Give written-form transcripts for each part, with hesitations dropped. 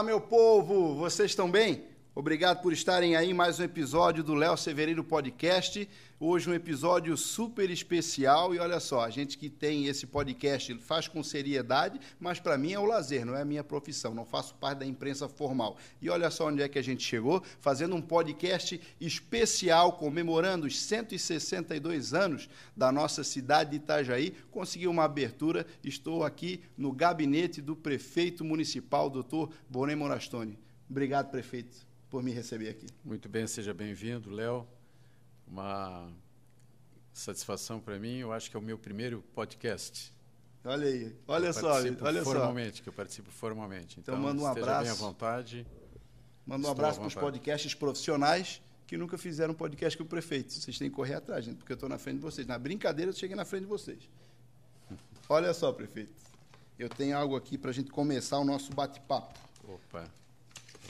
Fala, meu povo! Vocês estão bem? Obrigado por estarem aí em mais um episódio do Léo Severino Podcast. Hoje um episódio super especial e olha só, a gente que tem esse podcast faz com seriedade, mas para mim é o lazer, não é a minha profissão, não faço parte da imprensa formal. E olha só onde é que a gente chegou, fazendo um podcast especial comemorando os 162 anos da nossa cidade de Itajaí. Consegui uma abertura, estou aqui no gabinete do prefeito municipal, doutor Volnei Morastoni. Obrigado, prefeito, por me receber aqui. Muito bem, seja bem-vindo, Léo. Uma satisfação para mim, eu acho que é o meu primeiro podcast. Olha aí, olha só. Que eu participo formalmente. Então, manda um abraço. Esteja bem à vontade. Manda um abraço para os podcasts profissionais que nunca fizeram podcast com o prefeito. Vocês têm que correr atrás, gente, porque eu estou na frente de vocês. Na brincadeira, eu cheguei na frente de vocês. Olha só, prefeito, eu tenho algo aqui para a gente começar o nosso bate-papo. Opa.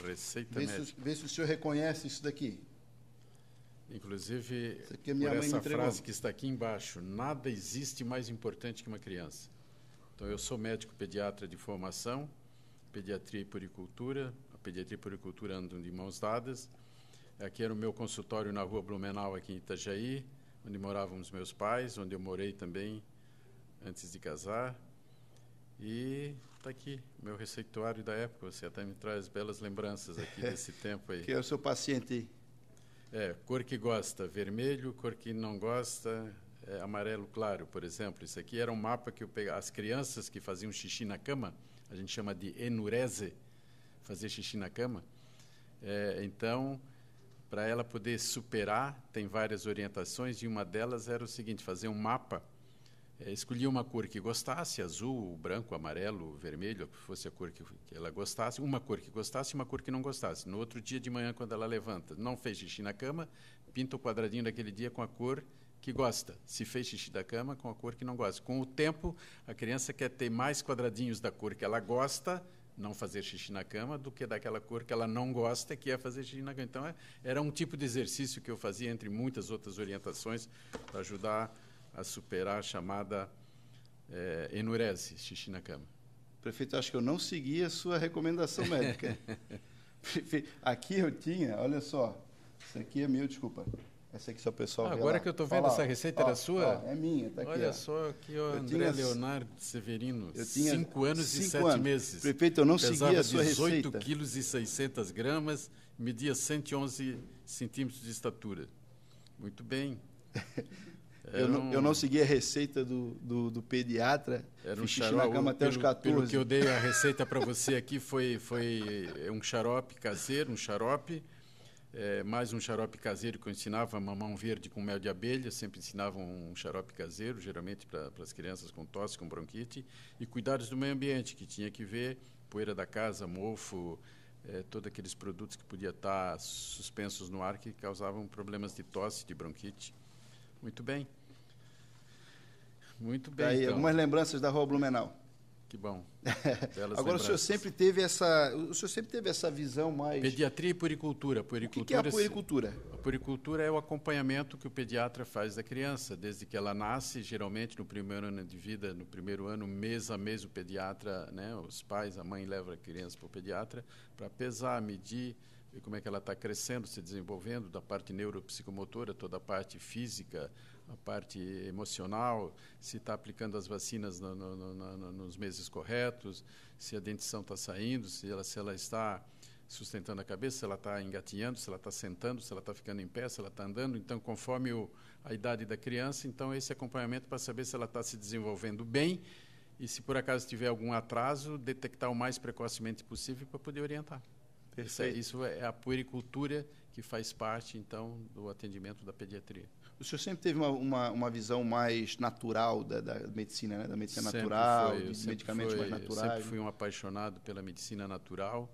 Receita médica. Vê se o senhor reconhece isso daqui. Inclusive, isso aqui é minha mãe essa frase que está aqui embaixo, nada existe mais importante que uma criança. Então, eu sou médico pediatra de formação, pediatria e puericultura. A pediatria e puericultura andam de mãos dadas. Aqui era o meu consultório na rua Blumenau, aqui em Itajaí, onde moravam os meus pais, onde eu morei também antes de casar. E está aqui, meu receituário da época. Você até me traz belas lembranças aqui desse tempo aí. Que é o seu paciente. É, cor que gosta, vermelho, cor que não gosta, amarelo claro, por exemplo. Isso aqui era um mapa que eu pegava. As crianças que faziam xixi na cama, a gente chama de enurese, fazer xixi na cama. Então, para ela poder superar, tem várias orientações, e uma delas era o seguinte, fazer um mapa. Escolhia uma cor que gostasse, azul, branco, amarelo, vermelho, fosse a cor que ela gostasse, uma cor que gostasse e uma cor que não gostasse. No outro dia de manhã, quando ela levanta, não fez xixi na cama, pinta o quadradinho daquele dia com a cor que gosta. Se fez xixi da cama, com a cor que não gosta. Com o tempo, a criança quer ter mais quadradinhos da cor que ela gosta, não fazer xixi na cama, do que daquela cor que ela não gosta, que é fazer xixi na cama. Então, era um tipo de exercício que eu fazia, entre muitas outras orientações, para ajudar a superar a chamada enurese, xixi na cama. Prefeito, acho que eu não segui a sua recomendação médica. Prefeito, aqui eu tinha, olha só, isso aqui é meu, desculpa. Essa aqui só o pessoal vê agora lá. Que eu estou vendo, essa receita era sua? É minha, está aqui. Olha só, aqui o André Leonardo Severino, 5 anos e 7 meses. Prefeito, eu não segui a sua receita. Pesava 18 quilos e 600 gramas, media 111 centímetros de estatura. Muito bem. Eu não segui a receita do pediatra, fiz xixi na cama até os 14. Pelo que eu dei a receita para você aqui, foi um xarope caseiro, mais um xarope caseiro que eu ensinava, mamão verde com mel de abelha, sempre ensinava um xarope caseiro, geralmente para as crianças com tosse, com bronquite, e cuidados do meio ambiente, que tinha que ver poeira da casa, mofo, todos aqueles produtos que podiam estar suspensos no ar que causavam problemas de tosse, de bronquite. Muito bem. Muito bem, aí, então. Algumas lembranças da Rua Blumenau. Que bom. Agora, o senhor sempre teve essa visão mais... Pediatria e puericultura. O que é a puericultura? A puericultura é o acompanhamento que o pediatra faz da criança, desde que ela nasce, geralmente no primeiro ano de vida, no primeiro ano, mês a mês, o pediatra, né, os pais, a mãe leva a criança para o pediatra para pesar, medir, ver como é que ela está crescendo, se desenvolvendo, da parte neuropsicomotora, toda a parte física, a parte emocional, se está aplicando as vacinas nos meses corretos, se a dentição está saindo, se ela está sustentando a cabeça, se ela está engatinhando, se ela está sentando, se ela está ficando em pé, se ela está andando. Então, conforme a idade da criança, então esse acompanhamento para saber se ela está se desenvolvendo bem e, se por acaso tiver algum atraso, detectar o mais precocemente possível para poder orientar. Isso é a puericultura que faz parte, então, do atendimento da pediatria. O senhor sempre teve uma visão mais natural da medicina, né? Da medicina sempre natural, dos medicamentos mais naturais. Eu sempre fui um apaixonado pela medicina natural,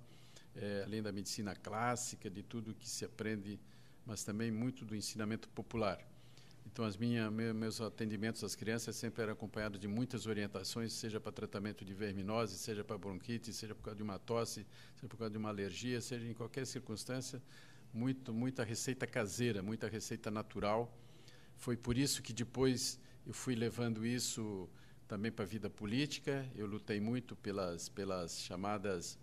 além da medicina clássica, de tudo que se aprende, mas também muito do ensinamento popular. Então, meus atendimentos às crianças sempre eram acompanhados de muitas orientações, seja para tratamento de verminose, seja para bronquite, seja por causa de uma tosse, seja por causa de uma alergia, seja em qualquer circunstância, muita receita caseira, muita receita natural. Foi por isso que depois eu fui levando isso também para a vida política. Eu lutei muito pelas chamadas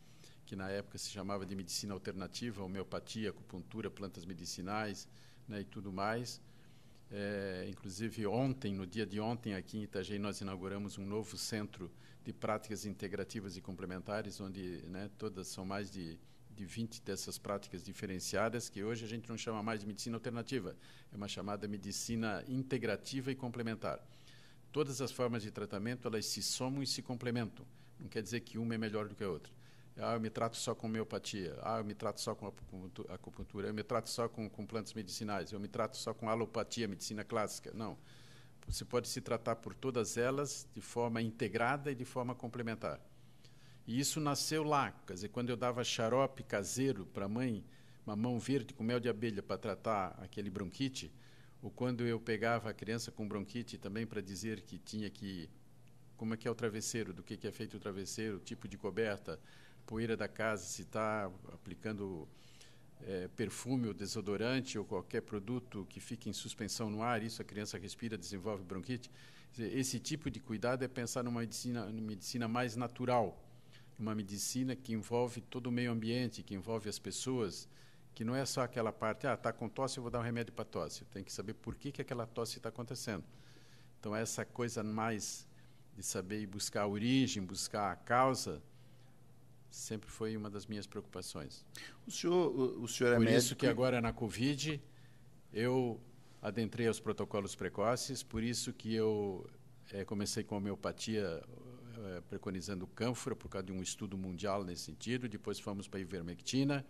que na época se chamava de medicina alternativa, homeopatia, acupuntura, plantas medicinais, né, e tudo mais. Inclusive, ontem, no dia de ontem, aqui em Itajaí, nós inauguramos um novo centro de práticas integrativas e complementares, onde, né, todas são mais de 20 dessas práticas diferenciadas, que hoje a gente não chama mais de medicina alternativa, é uma chamada medicina integrativa e complementar. Todas as formas de tratamento, elas se somam e se complementam. Não quer dizer que uma é melhor do que a outra. Ah, eu me trato só com homeopatia, ah, eu me trato só com acupuntura, eu me trato só com plantas medicinais, eu me trato só com alopatia, medicina clássica. Não. Você pode se tratar por todas elas de forma integrada e de forma complementar. E isso nasceu lá. Quer dizer, quando eu dava xarope caseiro para a mãe, mamão verde com mel de abelha para tratar aquele bronquite, ou quando eu pegava a criança com bronquite também para dizer que tinha que... Como é que é o travesseiro, do que é feito o travesseiro, tipo de coberta, poeira da casa, se está aplicando perfume ou desodorante ou qualquer produto que fique em suspensão no ar, isso a criança respira, desenvolve bronquite. Esse tipo de cuidado é pensar numa medicina mais natural, uma medicina que envolve todo o meio ambiente, que envolve as pessoas, que não é só aquela parte, ah, está com tosse, eu vou dar um remédio para tosse. Tem que saber por que aquela tosse está acontecendo. Então, essa coisa mais de saber e buscar a origem, buscar a causa, sempre foi uma das minhas preocupações. O senhor é médico? Por isso que agora, na Covid, eu adentrei aos protocolos precoces, por isso que eu comecei com a homeopatia, preconizando cânfora, por causa de um estudo mundial nesse sentido. Depois fomos para a ivermectina,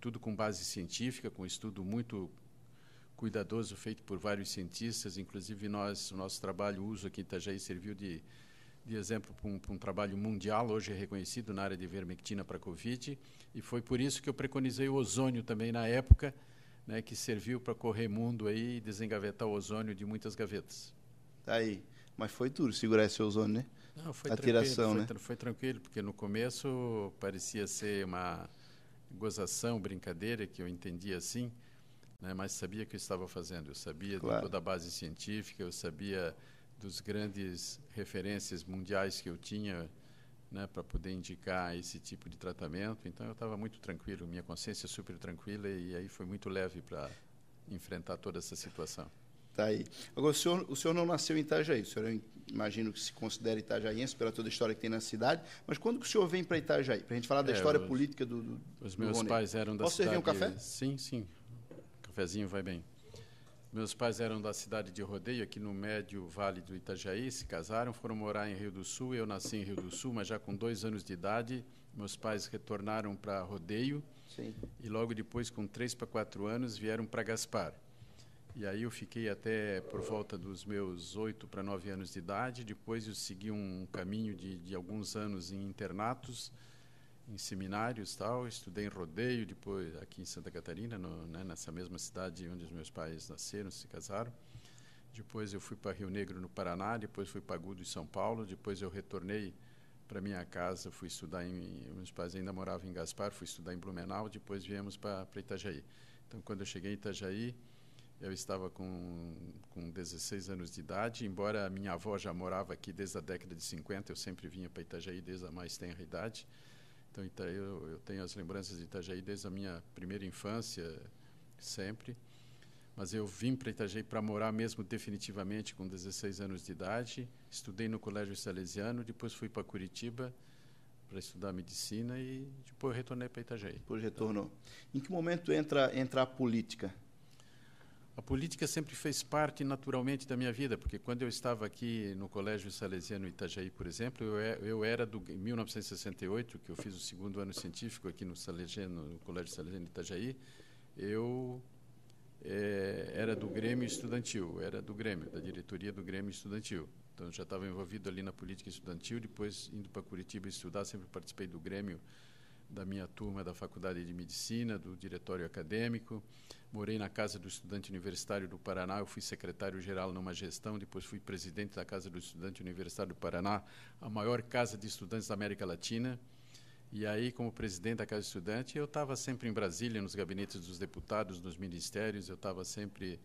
tudo com base científica, com um estudo muito cuidadoso feito por vários cientistas. Inclusive, o nosso trabalho, o uso aqui em Itajaí, serviu de exemplo para um trabalho mundial, hoje é reconhecido na área de ivermectina para Covid, e foi por isso que eu preconizei o ozônio também na época, né, que serviu para correr mundo aí e desengavetar o ozônio de muitas gavetas. Tá aí. Mas foi duro segurar esse ozônio, né? Não, foi atiração, né? Foi tranquilo, porque no começo parecia ser uma gozação, brincadeira, que eu entendia assim, né, mas sabia o que eu estava fazendo. Eu sabia, claro, de toda a base científica, eu sabia dos grandes referências mundiais que eu tinha, né, para poder indicar esse tipo de tratamento. Então, eu estava muito tranquilo, minha consciência super tranquila, e aí foi muito leve para enfrentar toda essa situação. Tá aí. Agora, o senhor não nasceu em Itajaí, o senhor, eu imagino que se considera itajaiense pela toda a história que tem na cidade, mas quando que o senhor vem para Itajaí? Para a gente falar da história política do Os meus Volnei. Pais eram da Posso cidade... Posso servir um café? Sim, sim. Cafezinho vai bem. Meus pais eram da cidade de Rodeio, aqui no médio vale do Itajaí, se casaram, foram morar em Rio do Sul, eu nasci em Rio do Sul, mas já com 2 anos de idade, meus pais retornaram para Rodeio. Sim. E logo depois, com 3 para 4 anos, vieram para Gaspar. E aí eu fiquei até por volta dos meus 8 para 9 anos de idade. Depois eu segui um caminho de alguns anos em internatos, em seminários, tal. Estudei em Rodeio, depois aqui em Santa Catarina, nessa mesma cidade onde os meus pais nasceram, se casaram. Depois eu fui para Rio Negro, no Paraná. Depois fui para Agudo, em São Paulo. Depois eu retornei para minha casa, fui estudar meus pais ainda moravam em Gaspar, fui estudar em Blumenau. Depois viemos para Itajaí. Então, quando eu cheguei em Itajaí, eu estava com 16 anos de idade, embora a minha avó já morava aqui desde a década de 50, eu sempre vinha para Itajaí desde a mais tenra idade. Então, eu tenho as lembranças de Itajaí desde a minha primeira infância, sempre. Mas eu vim para Itajaí para morar mesmo definitivamente com 16 anos de idade. Estudei no Colégio Salesiano, depois fui para Curitiba para estudar medicina e depois retornei para Itajaí. Depois retornou. Em que momento entra a política? A política sempre fez parte, naturalmente, da minha vida, porque quando eu estava aqui no Colégio Salesiano Itajaí, por exemplo, eu era do 1968, que eu fiz o 2º ano científico aqui no Colégio Salesiano Itajaí, eu era do Grêmio Estudantil, era do Grêmio, da diretoria do Grêmio Estudantil. Então, eu já estava envolvido ali na política estudantil, depois, indo para Curitiba estudar, sempre participei do Grêmio, da minha turma da Faculdade de Medicina, do diretório acadêmico. Morei na Casa do Estudante Universitário do Paraná, eu fui secretário-geral numa gestão, depois fui presidente da Casa do Estudante Universitário do Paraná, a maior casa de estudantes da América Latina. E aí, como presidente da Casa do Estudante, eu estava sempre em Brasília, nos gabinetes dos deputados, nos ministérios, eu estava sempre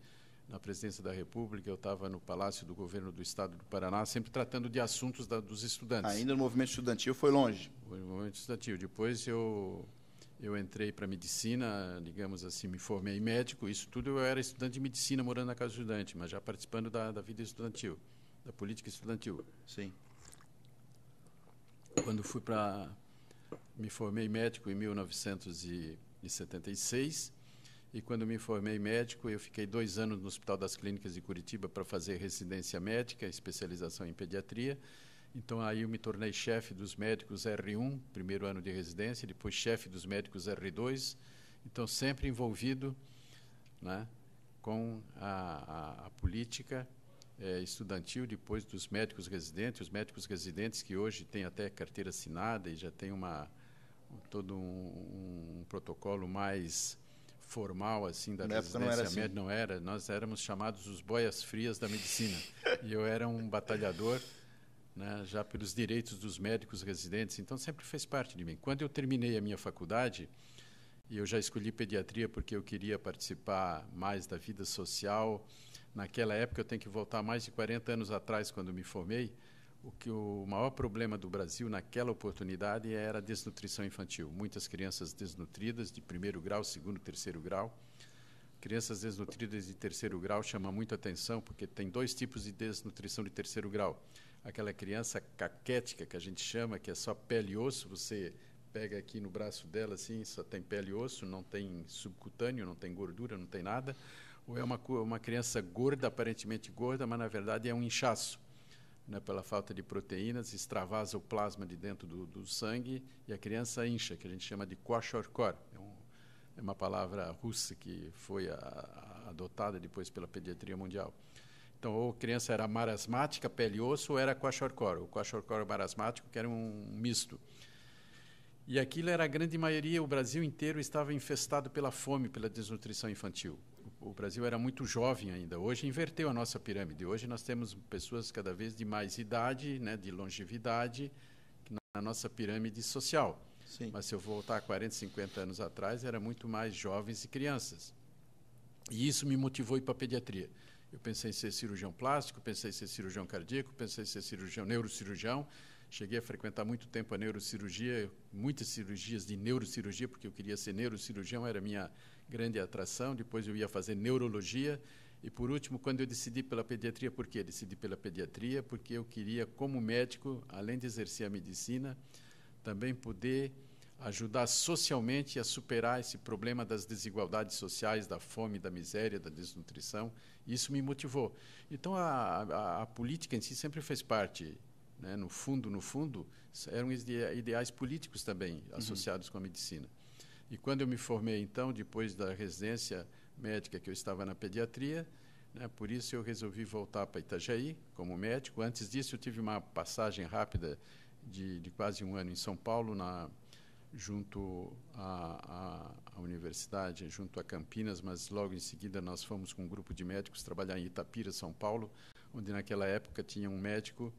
na presidência da República, eu estava no Palácio do Governo do Estado do Paraná, sempre tratando de assuntos dos estudantes. Ainda no movimento estudantil foi longe. O movimento estudantil. Depois eu entrei para medicina, digamos assim, me formei médico, isso tudo eu era estudante de medicina, morando na Casa do Estudante, mas já participando da vida estudantil, da política estudantil. Sim. Quando fui para... Me formei médico em 1976, e quando me formei médico, eu fiquei 2 anos no Hospital das Clínicas de Curitiba para fazer residência médica, especialização em pediatria. Então, aí eu me tornei chefe dos médicos R1, primeiro ano de residência, depois chefe dos médicos R2. Então, sempre envolvido, né, com a política estudantil, depois dos médicos residentes, os médicos residentes que hoje têm até carteira assinada e já tem todo um protocolo mais formal assim da residência médica. Não era assim. Nós éramos chamados os boias frias da medicina. E eu era um batalhador, né, já pelos direitos dos médicos residentes, então sempre fez parte de mim. Quando eu terminei a minha faculdade, e eu já escolhi pediatria porque eu queria participar mais da vida social. Naquela época, eu tenho que voltar mais de 40 anos atrás, quando me formei, o maior problema do Brasil naquela oportunidade era a desnutrição infantil. Muitas crianças desnutridas de primeiro grau, segundo, terceiro grau. Crianças desnutridas de terceiro grau chama muito a atenção, porque tem 2 tipos de desnutrição de terceiro grau. Aquela criança caquética, que a gente chama, que é só pele e osso, você pega aqui no braço dela, assim, só tem pele e osso, não tem subcutâneo, não tem gordura, não tem nada. Ou é uma criança gorda, aparentemente gorda, mas, na verdade, é um inchaço, né, pela falta de proteínas, extravasa o plasma de dentro do sangue e a criança incha, que a gente chama de kwashiorkor. É uma palavra russa que foi adotada depois pela pediatria mundial. Então, ou a criança era marasmática, pele e osso, ou era kwashiorkor. O kwashiorkor marasmático, que era um misto. E aquilo era a grande maioria, o Brasil inteiro estava infestado pela fome, pela desnutrição infantil. O Brasil era muito jovem ainda. Hoje inverteu a nossa pirâmide. Hoje nós temos pessoas cada vez de mais idade, né, de longevidade, na nossa pirâmide social. Sim. Mas se eu voltar a 40, 50 anos atrás, era muito mais jovens e crianças. E isso me motivou para a pediatria. Eu pensei em ser cirurgião plástico, pensei em ser cirurgião cardíaco, pensei em ser neurocirurgião. Cheguei a frequentar muito tempo a neurocirurgia, muitas cirurgias de neurocirurgia, porque eu queria ser neurocirurgião, era a minha grande atração. Depois eu ia fazer neurologia. E, por último, quando eu decidi pela pediatria, por quê? Decidi pela pediatria porque eu queria, como médico, além de exercer a medicina, também poder ajudar socialmente a superar esse problema das desigualdades sociais, da fome, da miséria, da desnutrição. Isso me motivou. Então, a política em si sempre fez parte... No fundo, eram ideais políticos também associados com a medicina. E quando eu me formei, então, depois da residência médica que eu estava na pediatria, né, por isso eu resolvi voltar para Itajaí como médico. Antes disso, eu tive uma passagem rápida de quase um ano em São Paulo, junto à universidade, junto a Campinas, mas logo em seguida nós fomos com um grupo de médicos trabalhar em Itapira, São Paulo, onde naquela época tinha um médico...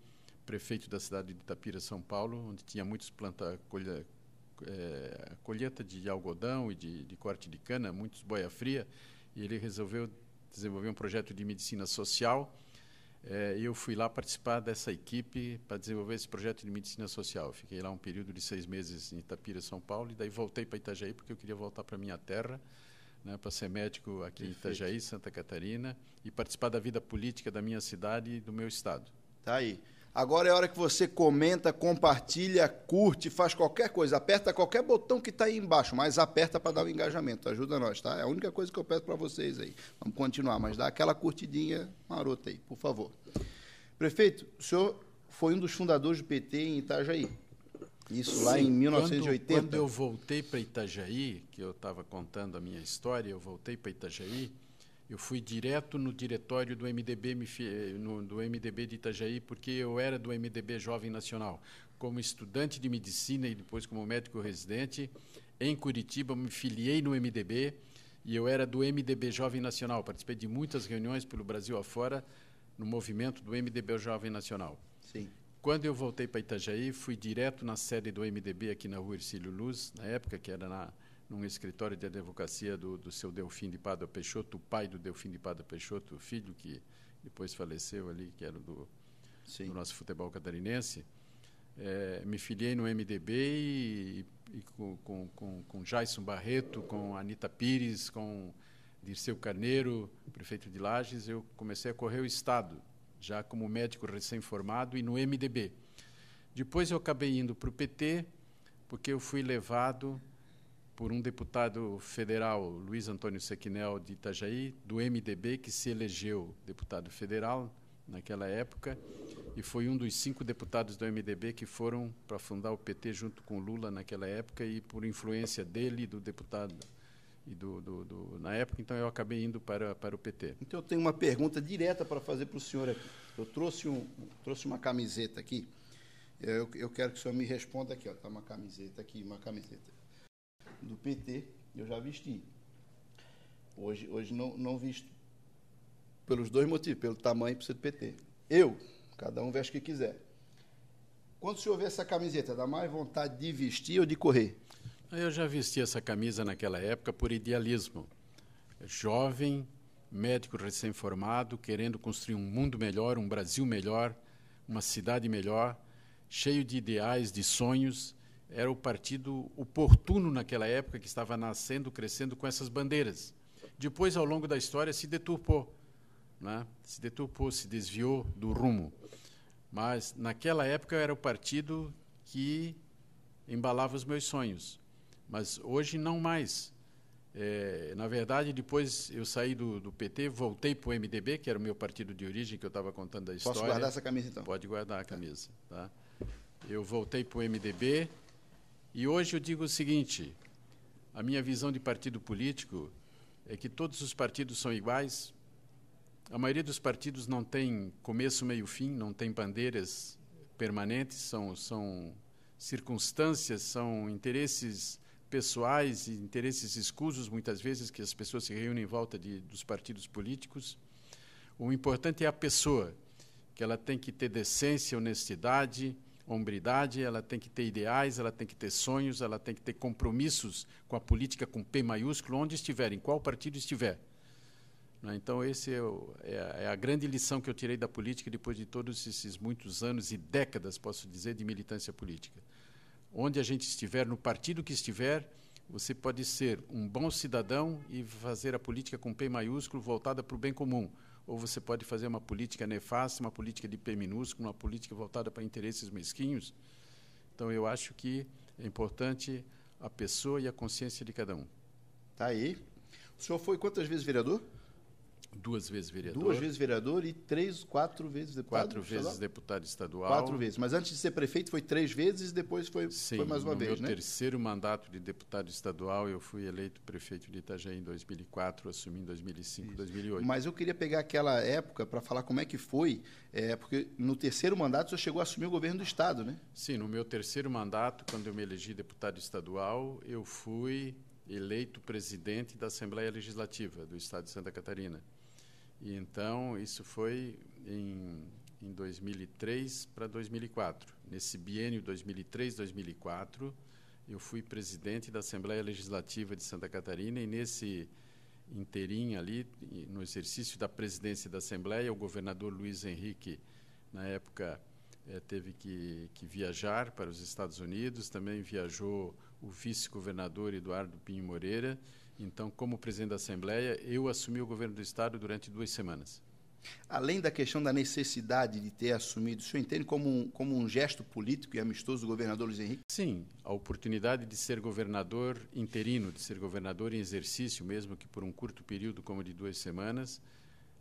prefeito da cidade de Itapira, São Paulo, onde tinha muitos colheita de algodão e de corte de cana, muitos boia-fria, e ele resolveu desenvolver um projeto de medicina social, e eu fui lá participar dessa equipe para desenvolver esse projeto de medicina social. Fiquei lá um período de 6 meses em Itapira, São Paulo, e daí voltei para Itajaí, porque eu queria voltar para a minha terra, né, para ser médico aqui em Itajaí, Santa Catarina, e participar da vida política da minha cidade e do meu estado. Tá aí. Agora é a hora que você comenta, compartilha, curte, faz qualquer coisa. Aperta qualquer botão que está aí embaixo, mas aperta para dar o engajamento. Ajuda nós, tá? É a única coisa que eu peço para vocês aí. Vamos continuar, mas dá aquela curtidinha marota aí, por favor. Prefeito, o senhor foi um dos fundadores do PT em Itajaí. Isso lá em 1980. Quando eu voltei para Itajaí, que eu estava contando a minha história, eu voltei para Itajaí... Eu fui direto no diretório do MDB, do MDB de Itajaí, porque eu era do MDB Jovem Nacional. Como estudante de medicina e depois como médico residente, em Curitiba, me filiei no MDB e eu era do MDB Jovem Nacional. Participei de muitas reuniões pelo Brasil afora no movimento do MDB Jovem Nacional. Sim. Quando eu voltei para Itajaí, fui direto na sede do MDB aqui na Rua Ercílio Luz, na época que era na num escritório de advocacia do seu Delfim de Pado Peixoto, o pai do Delfim de Pado Peixoto, o filho que depois faleceu ali, que era do nosso futebol catarinense. Me filiei no MDB e com Jaison Barreto, com Anita Pires, com Dirceu Carneiro, prefeito de Lages, eu comecei a correr o Estado, já como médico recém-formado e no MDB. Depois eu acabei indo para o PT, porque eu fui levado por um deputado federal, Luiz Antônio Sequinel, de Itajaí, do MDB, que se elegeu deputado federal naquela época, e foi um dos 5 deputados do MDB que foram para fundar o PT junto com Lula naquela época, e por influência dele, do deputado, e na época, então, eu acabei indo para o PT. Então, eu tenho uma pergunta direta para fazer para o senhor aqui. Eu trouxe uma camiseta aqui. Eu quero que o senhor me responda aqui. Está uma camiseta aqui, uma camiseta do PT, eu já vesti. Hoje não visto, pelos dois motivos, pelo tamanho e por ser do PT. Cada um veste o que quiser. Quando o senhor vê essa camiseta, dá mais vontade de vestir ou de correr? Eu já vesti essa camisa naquela época por idealismo. Jovem, médico recém-formado, querendo construir um mundo melhor, um Brasil melhor, uma cidade melhor, cheio de ideais, de sonhos. Era o partido oportuno naquela época, que estava nascendo, crescendo com essas bandeiras. Depois, ao longo da história, se deturpou, né? Se deturpou, se desviou do rumo. Mas, naquela época, era o partido que embalava os meus sonhos. Mas, hoje, não mais. Na verdade, depois eu saí do PT, voltei para o MDB, que era o meu partido de origem, que eu estava contando a história. Posso guardar essa camisa, então? Pode guardar a camisa. Tá? Eu voltei para o MDB. E hoje eu digo o seguinte, a minha visão de partido político é que todos os partidos são iguais, a maioria dos partidos não tem começo, meio, fim, não tem bandeiras permanentes, são circunstâncias, são interesses pessoais e interesses escusos, muitas vezes, que as pessoas se reúnem em volta dos partidos políticos. O importante é a pessoa, que ela tem que ter decência, honestidade, hombridade, ela tem que ter ideais, ela tem que ter sonhos, ela tem que ter compromissos com a política, com P maiúsculo, onde estiver, em qual partido estiver. Então, essa é a grande lição que eu tirei da política depois de todos esses muitos anos e décadas, posso dizer, de militância política. Onde a gente estiver, no partido que estiver, você pode ser um bom cidadão e fazer a política com P maiúsculo voltada para o bem comum. Ou você pode fazer uma política nefasta, uma política de P minúsculo, uma política voltada para interesses mesquinhos. Então, eu acho que é importante a pessoa e a consciência de cada um. Está aí. O senhor foi quantas vezes vereador? 2 vezes vereador. 2 vezes vereador e 4 vezes deputado. 4 vezes deputado estadual. 4 vezes. Mas antes de ser prefeito foi 3 vezes e depois foi mais uma vez, né? Sim, no meu terceiro mandato de deputado estadual eu fui eleito prefeito de Itajaí em 2004, assumi em 2005, 2008. Mas eu queria pegar aquela época para falar como é que foi, porque no terceiro mandato o senhor chegou a assumir o governo do Estado, né? Sim, no meu terceiro mandato, quando eu me elegi deputado estadual, eu fui eleito presidente da Assembleia Legislativa do Estado de Santa Catarina. E, então, isso foi em 2003 para 2004. Nesse biênio 2003-2004, eu fui presidente da Assembleia Legislativa de Santa Catarina e, nesse inteirinho ali, no exercício da presidência da Assembleia, o governador Luiz Henrique, na época, teve que viajar para os Estados Unidos, também viajou o vice-governador Eduardo Pinho Moreira. Então, como presidente da Assembleia, eu assumi o governo do Estado durante 2 semanas. Além da questão da necessidade de ter assumido, o senhor entende como um gesto político e amistoso do governador Luiz Henrique? Sim, a oportunidade de ser governador interino, de ser governador em exercício, mesmo que por um curto período, como de 2 semanas,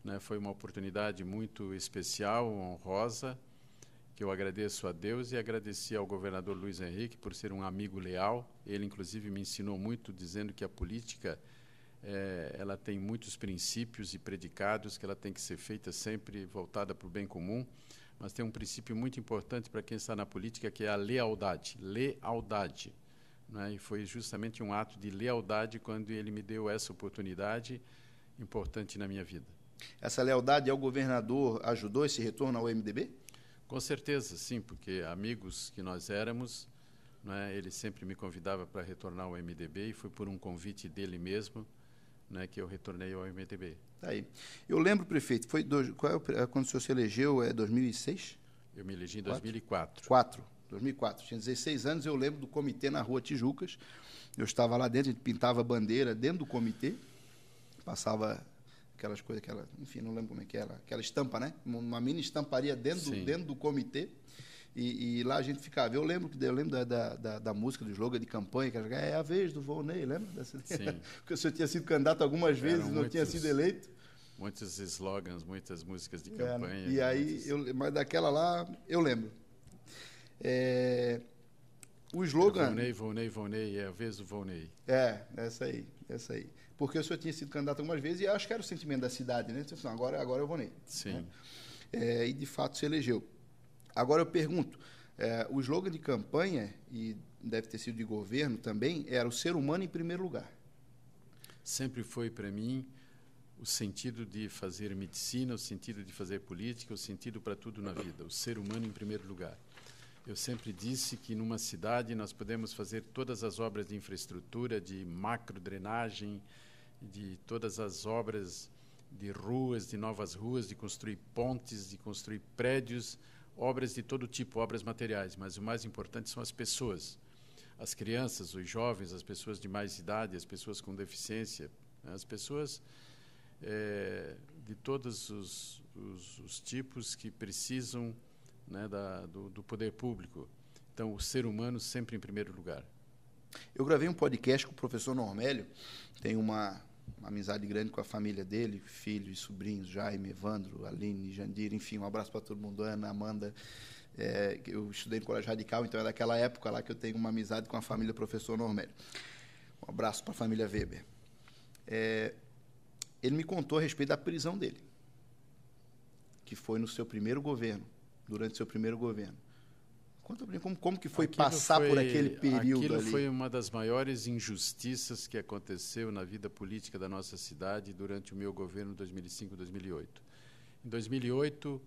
né, foi uma oportunidade muito especial, honrosa, que eu agradeço a Deus e agradeci ao governador Luiz Henrique por ser um amigo leal. Ele, inclusive, me ensinou muito, dizendo que a política ela tem muitos princípios e predicados, que ela tem que ser feita sempre voltada para o bem comum, mas tem um princípio muito importante para quem está na política, que é a lealdade. Lealdade. Né? E foi justamente um ato de lealdade quando ele me deu essa oportunidade importante na minha vida. Essa lealdade ao governador ajudou esse retorno ao MDB? Com certeza, sim, porque amigos que nós éramos, né? Ele sempre me convidava para retornar ao MDB e foi por um convite dele mesmo, né, que eu retornei ao MDB. Tá aí. Eu lembro, prefeito, foi quando o senhor se elegeu, é 2006? Eu me elegi em 2004. 2004, tinha 16 anos, eu lembro do comitê na Rua Tijucas. Eu estava lá dentro, a gente pintava bandeira dentro do comitê, passava aquelas coisas, aquela, enfim, não lembro como é que era, aquela estampa, né? Uma mini estamparia dentro do comitê. E lá a gente ficava. Eu lembro da música, do slogan de campanha, que era é a vez do Volnei, lembra dessa? Sim. Porque o senhor tinha sido candidato algumas vezes, não tinha sido eleito. Muitos slogans, muitas músicas de campanha. E aí, mas daquela lá, eu lembro. O slogan... É Volnei, Volnei, Volnei, é a vez do Volnei. É, essa aí. Porque o senhor tinha sido candidato algumas vezes e acho que era o sentimento da cidade, né? Então, agora eu Volnei. Sim. Né? E, de fato, se elegeu. Agora eu pergunto, o slogan de campanha, e deve ter sido de governo também, era o ser humano em primeiro lugar. Sempre foi, para mim, o sentido de fazer medicina, o sentido de fazer política, o sentido para tudo na vida, o ser humano em primeiro lugar. Eu sempre disse que, numa cidade, nós podemos fazer todas as obras de infraestrutura, de macrodrenagem, de todas as obras de ruas, de novas ruas, de construir pontes, de construir prédios, obras de todo tipo, obras materiais, mas o mais importante são as pessoas, as crianças, os jovens, as pessoas de mais idade, as pessoas com deficiência, né? As pessoas de todos os tipos que precisam, né, do poder público. Então, o ser humano sempre em primeiro lugar. Eu gravei um podcast com o professor Normélio, tenho uma amizade grande com a família dele, filhos, sobrinhos, Jaime, Evandro, Aline, Jandir, enfim, um abraço para todo mundo, Ana, Amanda. Eu estudei no Colégio Radical, então é daquela época lá que eu tenho uma amizade com a família do professor Normélio. Um abraço para a família Weber. Ele me contou a respeito da prisão dele, que foi no seu primeiro governo. Durante seu primeiro governo. Conta para mim como que foi passar por aquele período ali. Aquilo foi uma das maiores injustiças que aconteceu na vida política da nossa cidade durante o meu governo 2005-2008. Em 2008,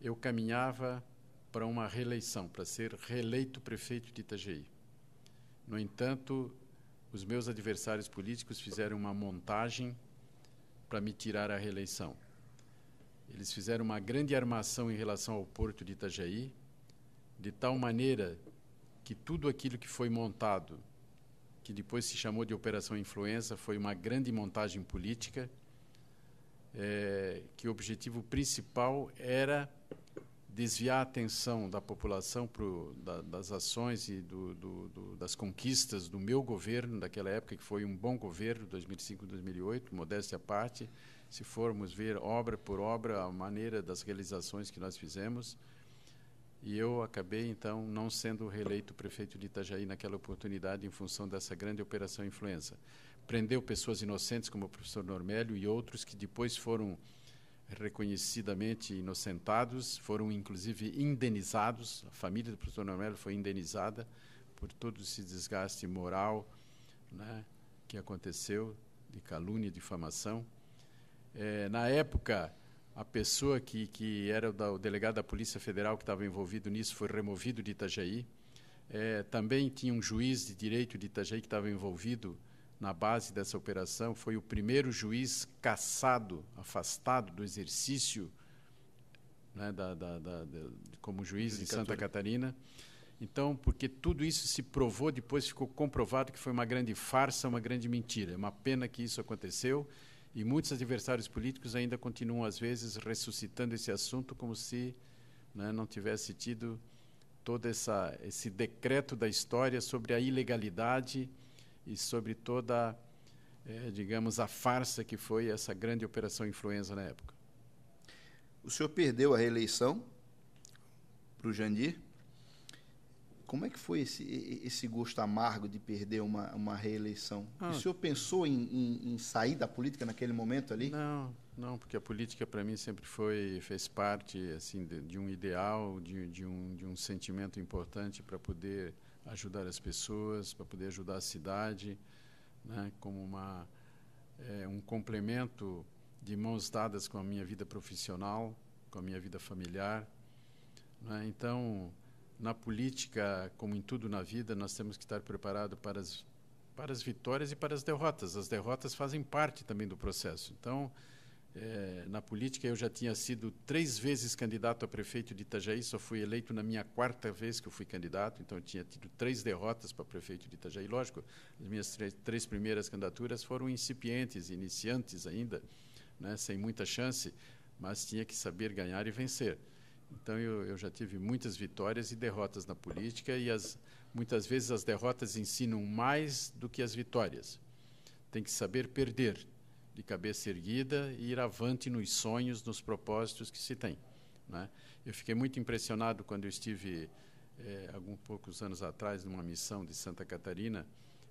eu caminhava para uma reeleição, para ser reeleito prefeito de Itajaí. No entanto, os meus adversários políticos fizeram uma montagem para me tirar a reeleição. Eles fizeram uma grande armação em relação ao porto de Itajaí, de tal maneira que tudo aquilo que foi montado, que depois se chamou de Operação Influenza, foi uma grande montagem política, que o objetivo principal era desviar a atenção da população das ações e das conquistas do meu governo, daquela época que foi um bom governo, 2005-2008, modéstia à parte. Se formos ver obra por obra a maneira das realizações que nós fizemos, e eu acabei, então, não sendo reeleito prefeito de Itajaí naquela oportunidade em função dessa grande Operação Influenza. Prendeu pessoas inocentes, como o professor Normélio e outros, que depois foram reconhecidamente inocentados, foram, inclusive, indenizados. A família do professor Normélio foi indenizada por todo esse desgaste moral, né, que aconteceu, de calúnia e difamação. Na época, a pessoa que era o delegado da Polícia Federal que estava envolvido nisso foi removido de Itajaí. Também tinha um juiz de direito de Itajaí que estava envolvido na base dessa operação. Foi o primeiro juiz cassado, afastado do exercício, né, como juiz em Santa Catarina. Então, porque tudo isso se provou, depois ficou comprovado que foi uma grande farsa, uma grande mentira. É uma pena que isso aconteceu. E muitos adversários políticos ainda continuam, às vezes, ressuscitando esse assunto como se, né, não tivesse tido todo esse decreto da história sobre a ilegalidade e sobre toda, digamos, a farsa que foi essa grande Operação Influenza na época. O senhor perdeu a reeleição para o Jandir. Como é que foi esse gosto amargo de perder uma reeleição? O senhor pensou em sair da política naquele momento ali? Não, porque a política para mim sempre fez parte assim de um ideal, de um sentimento importante para poder ajudar as pessoas, para poder ajudar a cidade, né, como um complemento de mãos dadas com a minha vida profissional, com a minha vida familiar, né? Então Na política, como em tudo na vida, nós temos que estar preparados para as vitórias e para as derrotas. As derrotas fazem parte também do processo. Então, na política, eu já tinha sido 3 vezes candidato a prefeito de Itajaí, só fui eleito na minha 4ª vez que eu fui candidato, então eu tinha tido 3 derrotas para prefeito de Itajaí. Lógico, as minhas 3 primeiras candidaturas foram incipientes, iniciantes ainda, né, sem muita chance, mas tinha que saber ganhar e vencer. Então, eu já tive muitas vitórias e derrotas na política, e muitas vezes as derrotas ensinam mais do que as vitórias. Tem que saber perder de cabeça erguida e ir avante nos sonhos, nos propósitos que se tem, né? Eu fiquei muito impressionado quando eu estive, alguns poucos anos atrás, numa missão de Santa Catarina,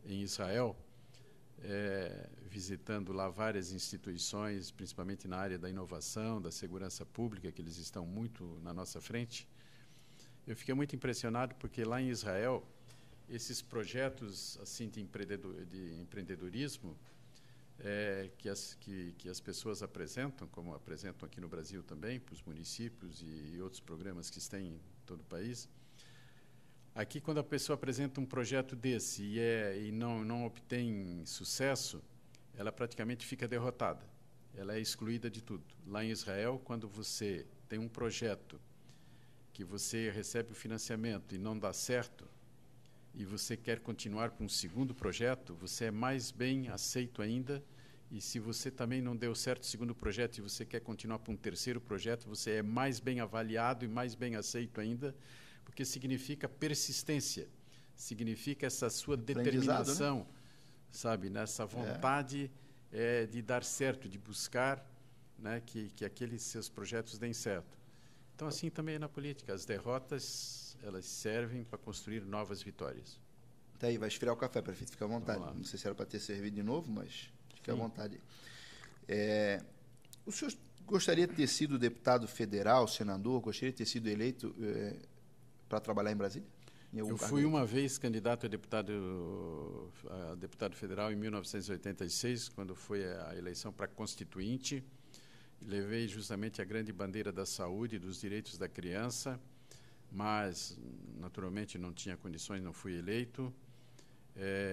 em Israel, visitando lá várias instituições, principalmente na área da inovação, da segurança pública, que eles estão muito na nossa frente. Eu fiquei muito impressionado porque lá em Israel, esses projetos assim de empreendedorismo que as pessoas apresentam, como apresentam aqui no Brasil também, para os municípios e outros programas que têm em todo o país. Aqui, quando a pessoa apresenta um projeto desse e não obtém sucesso, ela praticamente fica derrotada, ela é excluída de tudo. Lá em Israel, quando você tem um projeto que você recebe o financiamento e não dá certo, e você quer continuar com um segundo projeto, você é mais bem aceito ainda, e se você também não deu certo o segundo projeto e você quer continuar para um terceiro projeto, você é mais bem avaliado e mais bem aceito ainda, porque significa persistência, significa essa sua determinação, né? Sabe, nessa vontade de dar certo, de buscar, né, que aqueles seus projetos deem certo. Então, assim também é na política, as derrotas, elas servem para construir novas vitórias. Tá aí, vai esfriar o café, prefeito, fica à vontade. Não sei se era para ter servido de novo, mas fica à vontade. O senhor gostaria de ter sido deputado federal, senador, gostaria de ter sido eleito... para trabalhar em Brasília? Eu fui uma vez candidato a deputado federal em 1986, quando foi a eleição para constituinte. Levei justamente a grande bandeira da saúde e dos direitos da criança, mas, naturalmente, não tinha condições, não fui eleito.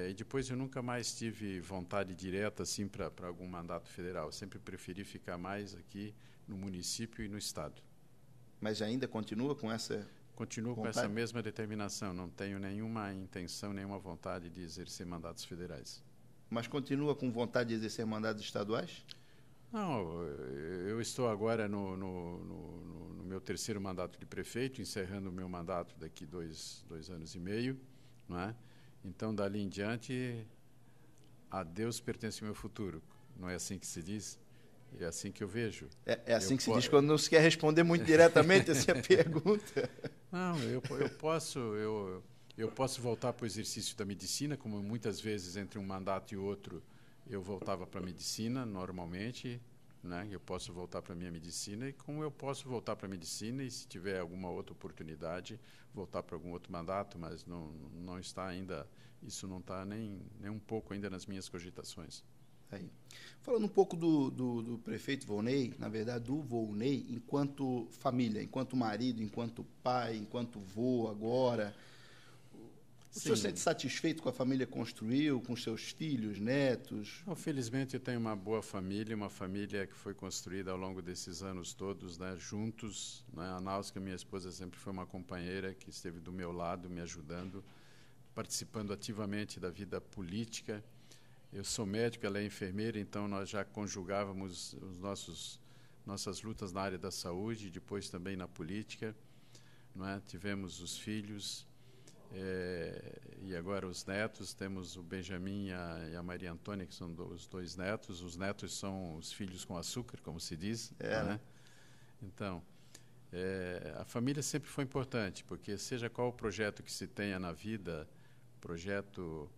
E depois eu nunca mais tive vontade direta assim, para algum mandato federal. Sempre preferi ficar mais aqui no município e no estado. Mas ainda continua com essa... Continuo com essa mesma determinação, não tenho nenhuma intenção, nenhuma vontade de exercer mandatos federais. Mas continua com vontade de exercer mandatos estaduais? Não, eu estou agora no meu 3º mandato de prefeito, encerrando o meu mandato daqui 2 anos e meio, não é? Então, dali em diante, a Deus pertence o meu futuro, não é assim que se diz? É assim que eu vejo. É assim que se diz quando não se quer responder muito diretamente essa pergunta. Não, eu posso voltar para o exercício da medicina, como muitas vezes entre um mandato e outro eu voltava para a medicina, normalmente, né? Eu posso voltar para a minha medicina, e como eu posso voltar para a medicina, e se tiver alguma outra oportunidade, voltar para algum outro mandato, mas não está ainda, isso não está nem um pouco ainda nas minhas cogitações. Aí. Falando um pouco do prefeito Volnei, na verdade, do Volnei enquanto família, enquanto marido, enquanto pai, enquanto vô agora. O senhor se sente satisfeito com a família que construiu, com seus filhos, netos? Não, felizmente, eu tenho uma boa família, uma família que foi construída ao longo desses anos todos, né, juntos. Né, a Náusea, minha esposa, sempre foi uma companheira que esteve do meu lado, me ajudando, participando ativamente da vida política. Eu sou médico, ela é enfermeira, então nós já conjugávamos nossas lutas na área da saúde, depois também na política, não é? Tivemos os filhos e agora os netos, temos o Benjamin e a Maria Antônia, que são os 2 netos. Os netos são os filhos com açúcar, como se diz. Né? Então, a família sempre foi importante, porque seja qual o projeto que se tenha na vida, projeto...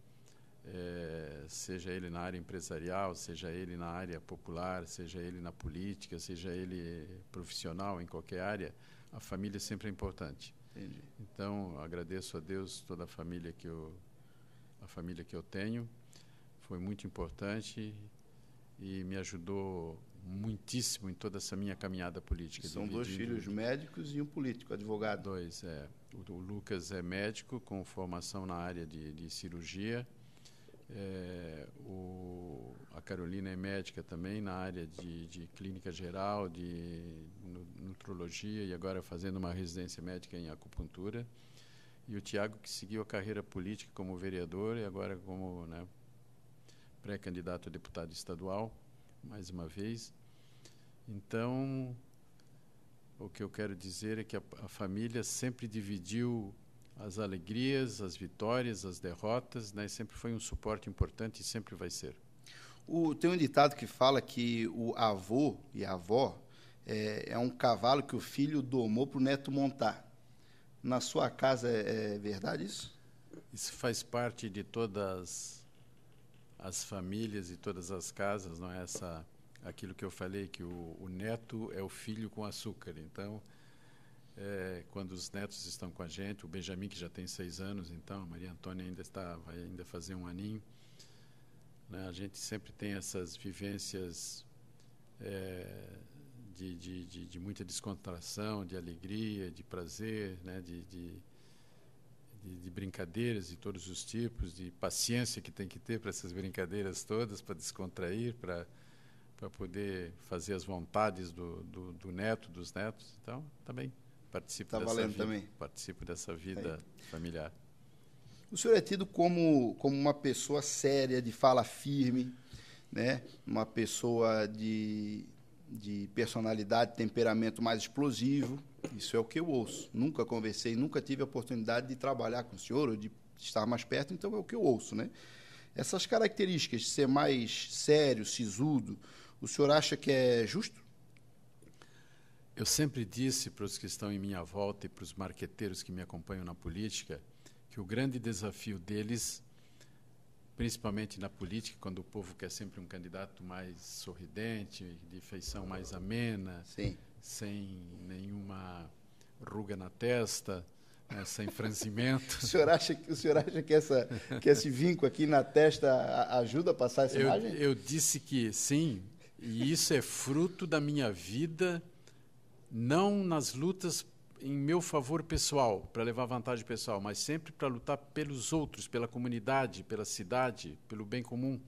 seja ele na área empresarial, seja ele na área popular, seja ele na política, seja ele profissional, em qualquer área, a família sempre é importante. Entendi. Então, agradeço a Deus toda a família que eu tenho, foi muito importante e me ajudou muitíssimo em toda essa minha caminhada política. São dois filhos médicos e um político, advogado. Dois, é. O Lucas é médico com formação na área de cirurgia. A Carolina é médica também na área de clínica geral, de nutrologia, e agora fazendo uma residência médica em acupuntura. E o Tiago, que seguiu a carreira política como vereador e agora como, né, pré-candidato a deputado estadual, mais uma vez. Então, o que eu quero dizer é que a família sempre dividiu as alegrias, as vitórias, as derrotas, né? Sempre foi um suporte importante e sempre vai ser. Tem um ditado que fala que o avô e a avó é um cavalo que o filho domou para o neto montar. Na sua casa é verdade isso? Isso faz parte de todas as famílias e todas as casas, não é? Aquilo que eu falei, que o neto é o filho com açúcar. Então, quando os netos estão com a gente, o Benjamin, que já tem 6 anos, então, a Maria Antônia vai ainda fazer um aninho, né? A gente sempre tem essas vivências de muita descontração, de alegria, de prazer, né? de brincadeiras de todos os tipos, de paciência que tem que ter para essas brincadeiras todas, para descontrair, para poder fazer as vontades do neto, dos netos. Então, também participo dessa vida familiar. O senhor é tido como uma pessoa séria, de fala firme, né? Uma pessoa de personalidade, temperamento mais explosivo. Isso é o que eu ouço. Nunca conversei, nunca tive a oportunidade de trabalhar com o senhor ou de estar mais perto, então é o que eu ouço, né? Essas características de ser mais sério, sisudo, o senhor acha que é justo? Eu sempre disse para os que estão em minha volta e para os marqueteiros que me acompanham na política que o grande desafio deles, principalmente na política, quando o povo quer sempre um candidato mais sorridente, de feição mais amena, sim, sem nenhuma ruga na testa, né, sem franzimento. O senhor acha que esse vinco aqui na testa ajuda a passar essa imagem? Eu disse que sim, e isso é fruto da minha vida, não nas lutas em meu favor pessoal, para levar vantagem pessoal, mas sempre para lutar pelos outros, pela comunidade, pela cidade, pelo bem comum.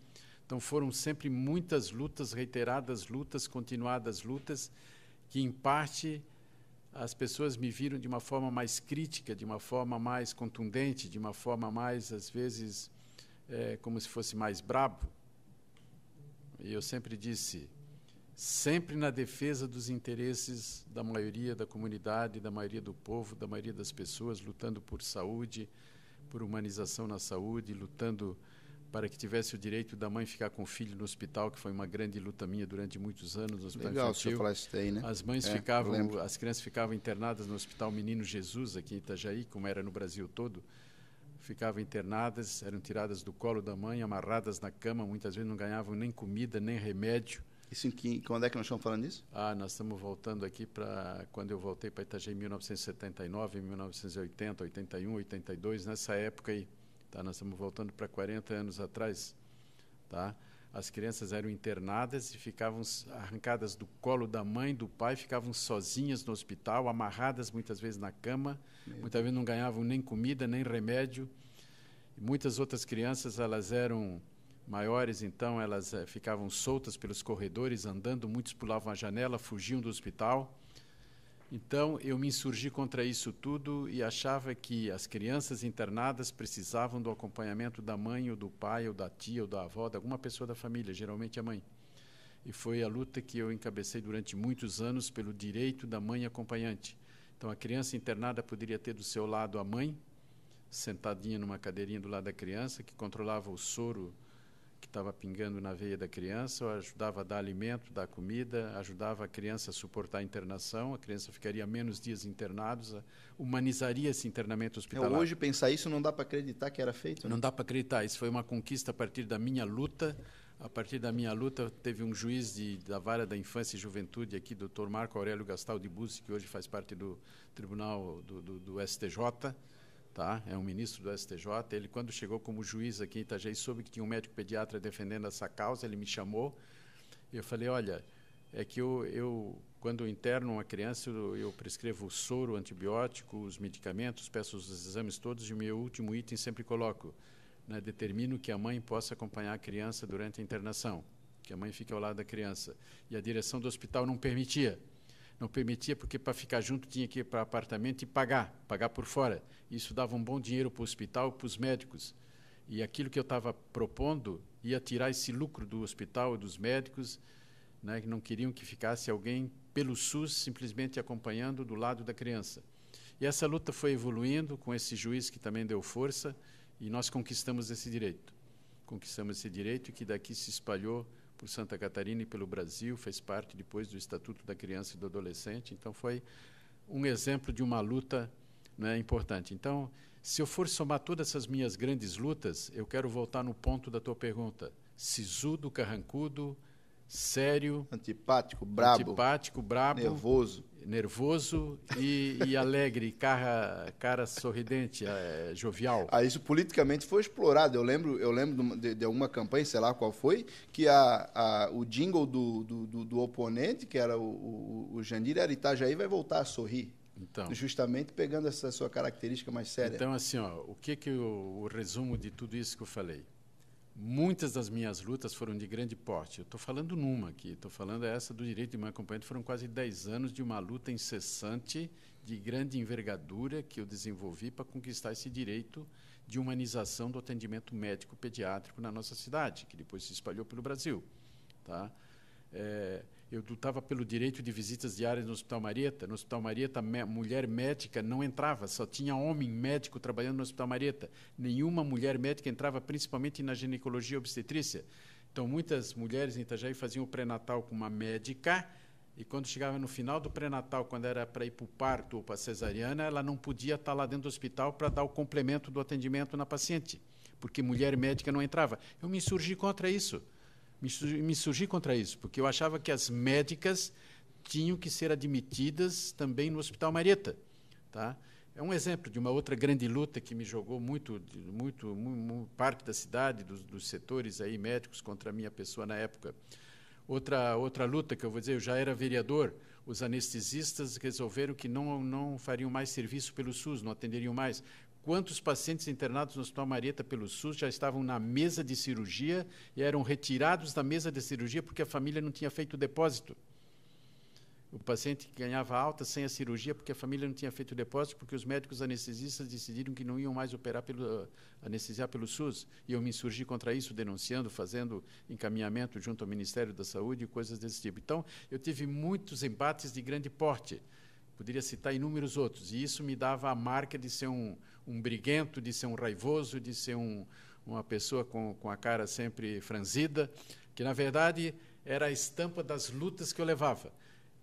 Então, foram sempre muitas lutas, reiteradas lutas, continuadas lutas, que, em parte, as pessoas me viram de uma forma mais crítica, de uma forma mais contundente, de uma forma mais, às vezes, como se fosse mais brabo. E eu sempre disse, sempre na defesa dos interesses da maioria da comunidade, da maioria do povo, da maioria das pessoas, lutando por saúde, por humanização na saúde, lutando para que tivesse o direito da mãe ficar com o filho no hospital, que foi uma grande luta minha durante muitos anos no hospital infantil. Legal, o senhor falar isso daí, né? As mães ficavam, as crianças ficavam internadas no Hospital Menino Jesus, aqui em Itajaí, como era no Brasil todo, ficavam internadas, eram tiradas do colo da mãe, amarradas na cama, muitas vezes não ganhavam nem comida, nem remédio. Isso quando é que nós estamos falando disso? Nós estamos voltando aqui para quando eu voltei para Itajaí em 1979, 1980, 81, 82, nessa época aí, tá? Nós estamos voltando para 40 anos atrás, tá? As crianças eram internadas e ficavam arrancadas do colo da mãe, do pai, ficavam sozinhas no hospital, amarradas muitas vezes na cama, muitas vezes não ganhavam nem comida, nem remédio. E muitas outras crianças, elas eram maiores, então, elas ficavam soltas pelos corredores, andando, muitos pulavam a janela, fugiam do hospital. Então, eu me insurgi contra isso tudo e achava que as crianças internadas precisavam do acompanhamento da mãe, ou do pai, ou da tia, ou da avó, de alguma pessoa da família, geralmente a mãe. E foi a luta que eu encabecei durante muitos anos pelo direito da mãe acompanhante. Então, a criança internada poderia ter do seu lado a mãe, sentadinha numa cadeirinha do lado da criança, que controlava o soro que estava pingando na veia da criança, ou ajudava a dar alimento, dar comida, ajudava a criança a suportar a internação, a criança ficaria menos dias internados, humanizaria esse internamento hospitalar. Hoje, pensar isso não dá para acreditar que era feito? Né? Não dá para acreditar, isso foi uma conquista a partir da minha luta. A partir da minha luta, teve um juiz da Vara da Infância e Juventude aqui, Dr. Marco Aurélio Gastaldi Bussi, que hoje faz parte do Tribunal do STJ, tá? É um ministro do STJ. Ele, quando chegou como juiz aqui em Itajaí, soube que tinha um médico pediatra defendendo essa causa, ele me chamou, e eu falei, olha, é que quando interno uma criança, eu prescrevo o soro, o antibiótico, os medicamentos, peço os exames todos, e o meu último item sempre coloco, né, determino que a mãe possa acompanhar a criança durante a internação, que a mãe fique ao lado da criança. E a direção do hospital não permitia. Não permitia porque, para ficar junto, tinha que ir para apartamento e pagar por fora. Isso dava um bom dinheiro para o hospital, para os médicos. E aquilo que eu estava propondo ia tirar esse lucro do hospital e dos médicos, né, que não queriam que ficasse alguém pelo SUS simplesmente acompanhando do lado da criança. E essa luta foi evoluindo com esse juiz que também deu força, e nós conquistamos esse direito. Conquistamos esse direito que daqui se espalhou por Santa Catarina e pelo Brasil, fez parte depois do Estatuto da Criança e do Adolescente. Então, foi um exemplo de uma luta, né, importante. Então, se eu for somar todas essas minhas grandes lutas, eu quero voltar no ponto da tua pergunta. Sisudo, carrancudo, sério... Antipático, brabo. Antipático, brabo. Nervoso. Nervoso e alegre, cara sorridente, jovial. Ah, isso politicamente foi explorado. Eu lembro de uma campanha, sei lá qual foi, que o jingle do oponente, que era o Jandir, era Itajaí vai voltar a sorrir. Então, justamente pegando essa sua característica mais séria. Então, assim, ó, o resumo de tudo isso que eu falei? Muitas das minhas lutas foram de grande porte. Eu estou falando numa aqui, estou falando essa do direito de mãe acompanhante. Foram quase 10 anos de uma luta incessante, de grande envergadura, que eu desenvolvi para conquistar esse direito de humanização do atendimento médico pediátrico na nossa cidade, que depois se espalhou pelo Brasil. Tá? Eu lutava pelo direito de visitas diárias no Hospital Marieta. No Hospital Marieta, a mulher médica não entrava, só tinha homem médico trabalhando no Hospital Marieta. Nenhuma mulher médica entrava, principalmente na ginecologia e obstetrícia. Então, muitas mulheres em Itajaí faziam o pré-natal com uma médica, e quando chegava no final do pré-natal, quando era para ir para o parto ou para a cesariana, ela não podia estar lá dentro do hospital para dar o complemento do atendimento na paciente, porque mulher médica não entrava. Eu me insurgi contra isso. Me surgi contra isso, porque eu achava que as médicas tinham que ser admitidas também no Hospital Marieta. Tá? É um exemplo de uma outra grande luta que me jogou muito parte da cidade, dos setores aí médicos contra a minha pessoa na época. Outra luta que eu vou dizer, eu já era vereador, os anestesistas resolveram que não fariam mais serviço pelo SUS, não atenderiam mais. Quantos pacientes internados no Hospital Marieta pelo SUS já estavam na mesa de cirurgia e eram retirados da mesa de cirurgia porque a família não tinha feito o depósito? O paciente ganhava alta sem a cirurgia porque a família não tinha feito o depósito, porque os médicos anestesistas decidiram que não iam mais anestesiar pelo SUS. E eu me insurgi contra isso, denunciando, fazendo encaminhamento junto ao Ministério da Saúde e coisas desse tipo. Então, eu tive muitos embates de grande porte. Poderia citar inúmeros outros. E isso me dava a marca de ser um briguento, de ser um raivoso, de ser uma pessoa com a cara sempre franzida, que, na verdade, era a estampa das lutas que eu levava.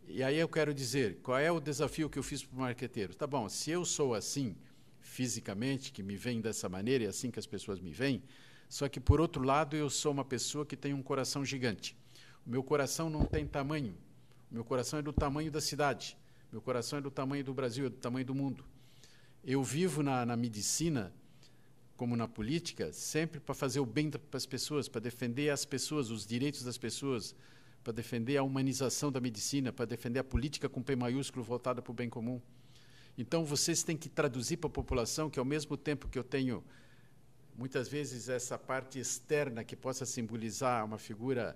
E aí eu quero dizer, qual é o desafio que eu fiz para o marqueteiro? Tá bom, se eu sou assim fisicamente, que me veem dessa maneira, é assim que as pessoas me veem, só que, por outro lado, eu sou uma pessoa que tem um coração gigante. O meu coração não tem tamanho. O meu coração é do tamanho da cidade. Meu coração é do tamanho do Brasil, é do tamanho do mundo. Eu vivo na medicina, como na política, sempre para fazer o bem para as pessoas, para defender as pessoas, os direitos das pessoas, para defender a humanização da medicina, para defender a política com P maiúsculo voltada para o bem comum. Então, vocês têm que traduzir para a população que, ao mesmo tempo que eu tenho, muitas vezes, essa parte externa que possa simbolizar uma figura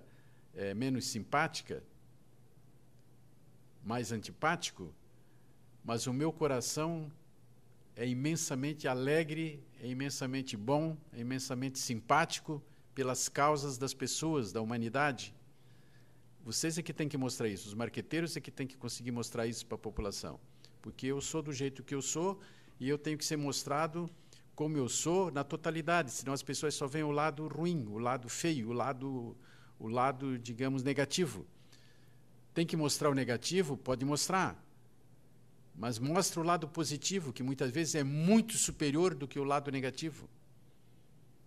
menos simpática, mais antipático, mas o meu coração é imensamente alegre, é imensamente bom, é imensamente simpático pelas causas das pessoas, da humanidade. Vocês é que têm que mostrar isso, os marqueteiros é que têm que conseguir mostrar isso para a população, porque eu sou do jeito que eu sou e eu tenho que ser mostrado como eu sou na totalidade, senão as pessoas só veem o lado ruim, o lado feio, o lado, digamos, negativo. Tem que mostrar o negativo? Pode mostrar. Mas mostra o lado positivo, que muitas vezes é muito superior do que o lado negativo.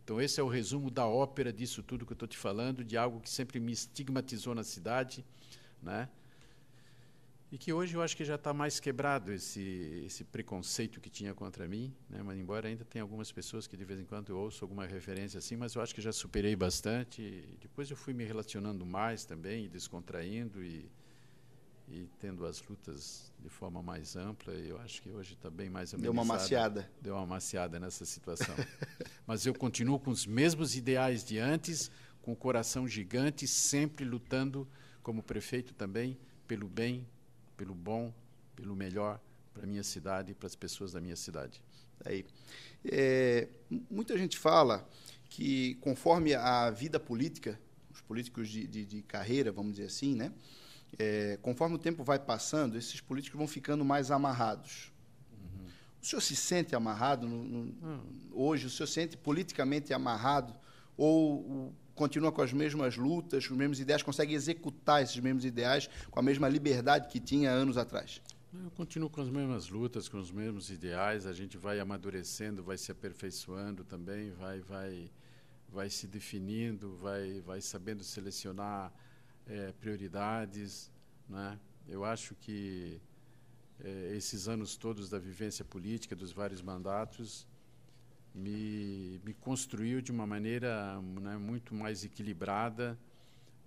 Então, esse é o resumo da ópera disso tudo que eu estou te falando, de algo que sempre me estigmatizou na cidade, né? E que hoje eu acho que já está mais quebrado esse preconceito que tinha contra mim, né? Mas embora ainda tenha algumas pessoas que de vez em quando eu ouço alguma referência assim, mas eu acho que já superei bastante. E depois eu fui me relacionando mais também, descontraindo e tendo as lutas de forma mais ampla. E eu acho que hoje está bem mais amenizado. Deu uma maciada. Deu uma maciada nessa situação. Mas eu continuo com os mesmos ideais de antes, com o coração gigante, sempre lutando como prefeito também pelo bem, pelo bom, pelo melhor para a minha cidade e para as pessoas da minha cidade. Aí, muita gente fala que, conforme a vida política, os políticos de carreira, vamos dizer assim, né? Conforme o tempo vai passando, esses políticos vão ficando mais amarrados. Uhum. O senhor se sente amarrado hoje? O senhor se sente politicamente amarrado? Ou continua com as mesmas lutas, com os mesmos ideais, consegue executar esses mesmos ideais com a mesma liberdade que tinha anos atrás? Eu continuo com as mesmas lutas, com os mesmos ideais. A gente vai amadurecendo, vai se aperfeiçoando também, vai se definindo, vai sabendo selecionar prioridades, né? Eu acho que esses anos todos da vivência política, dos vários mandatos, me construiu de uma maneira, né, muito mais equilibrada,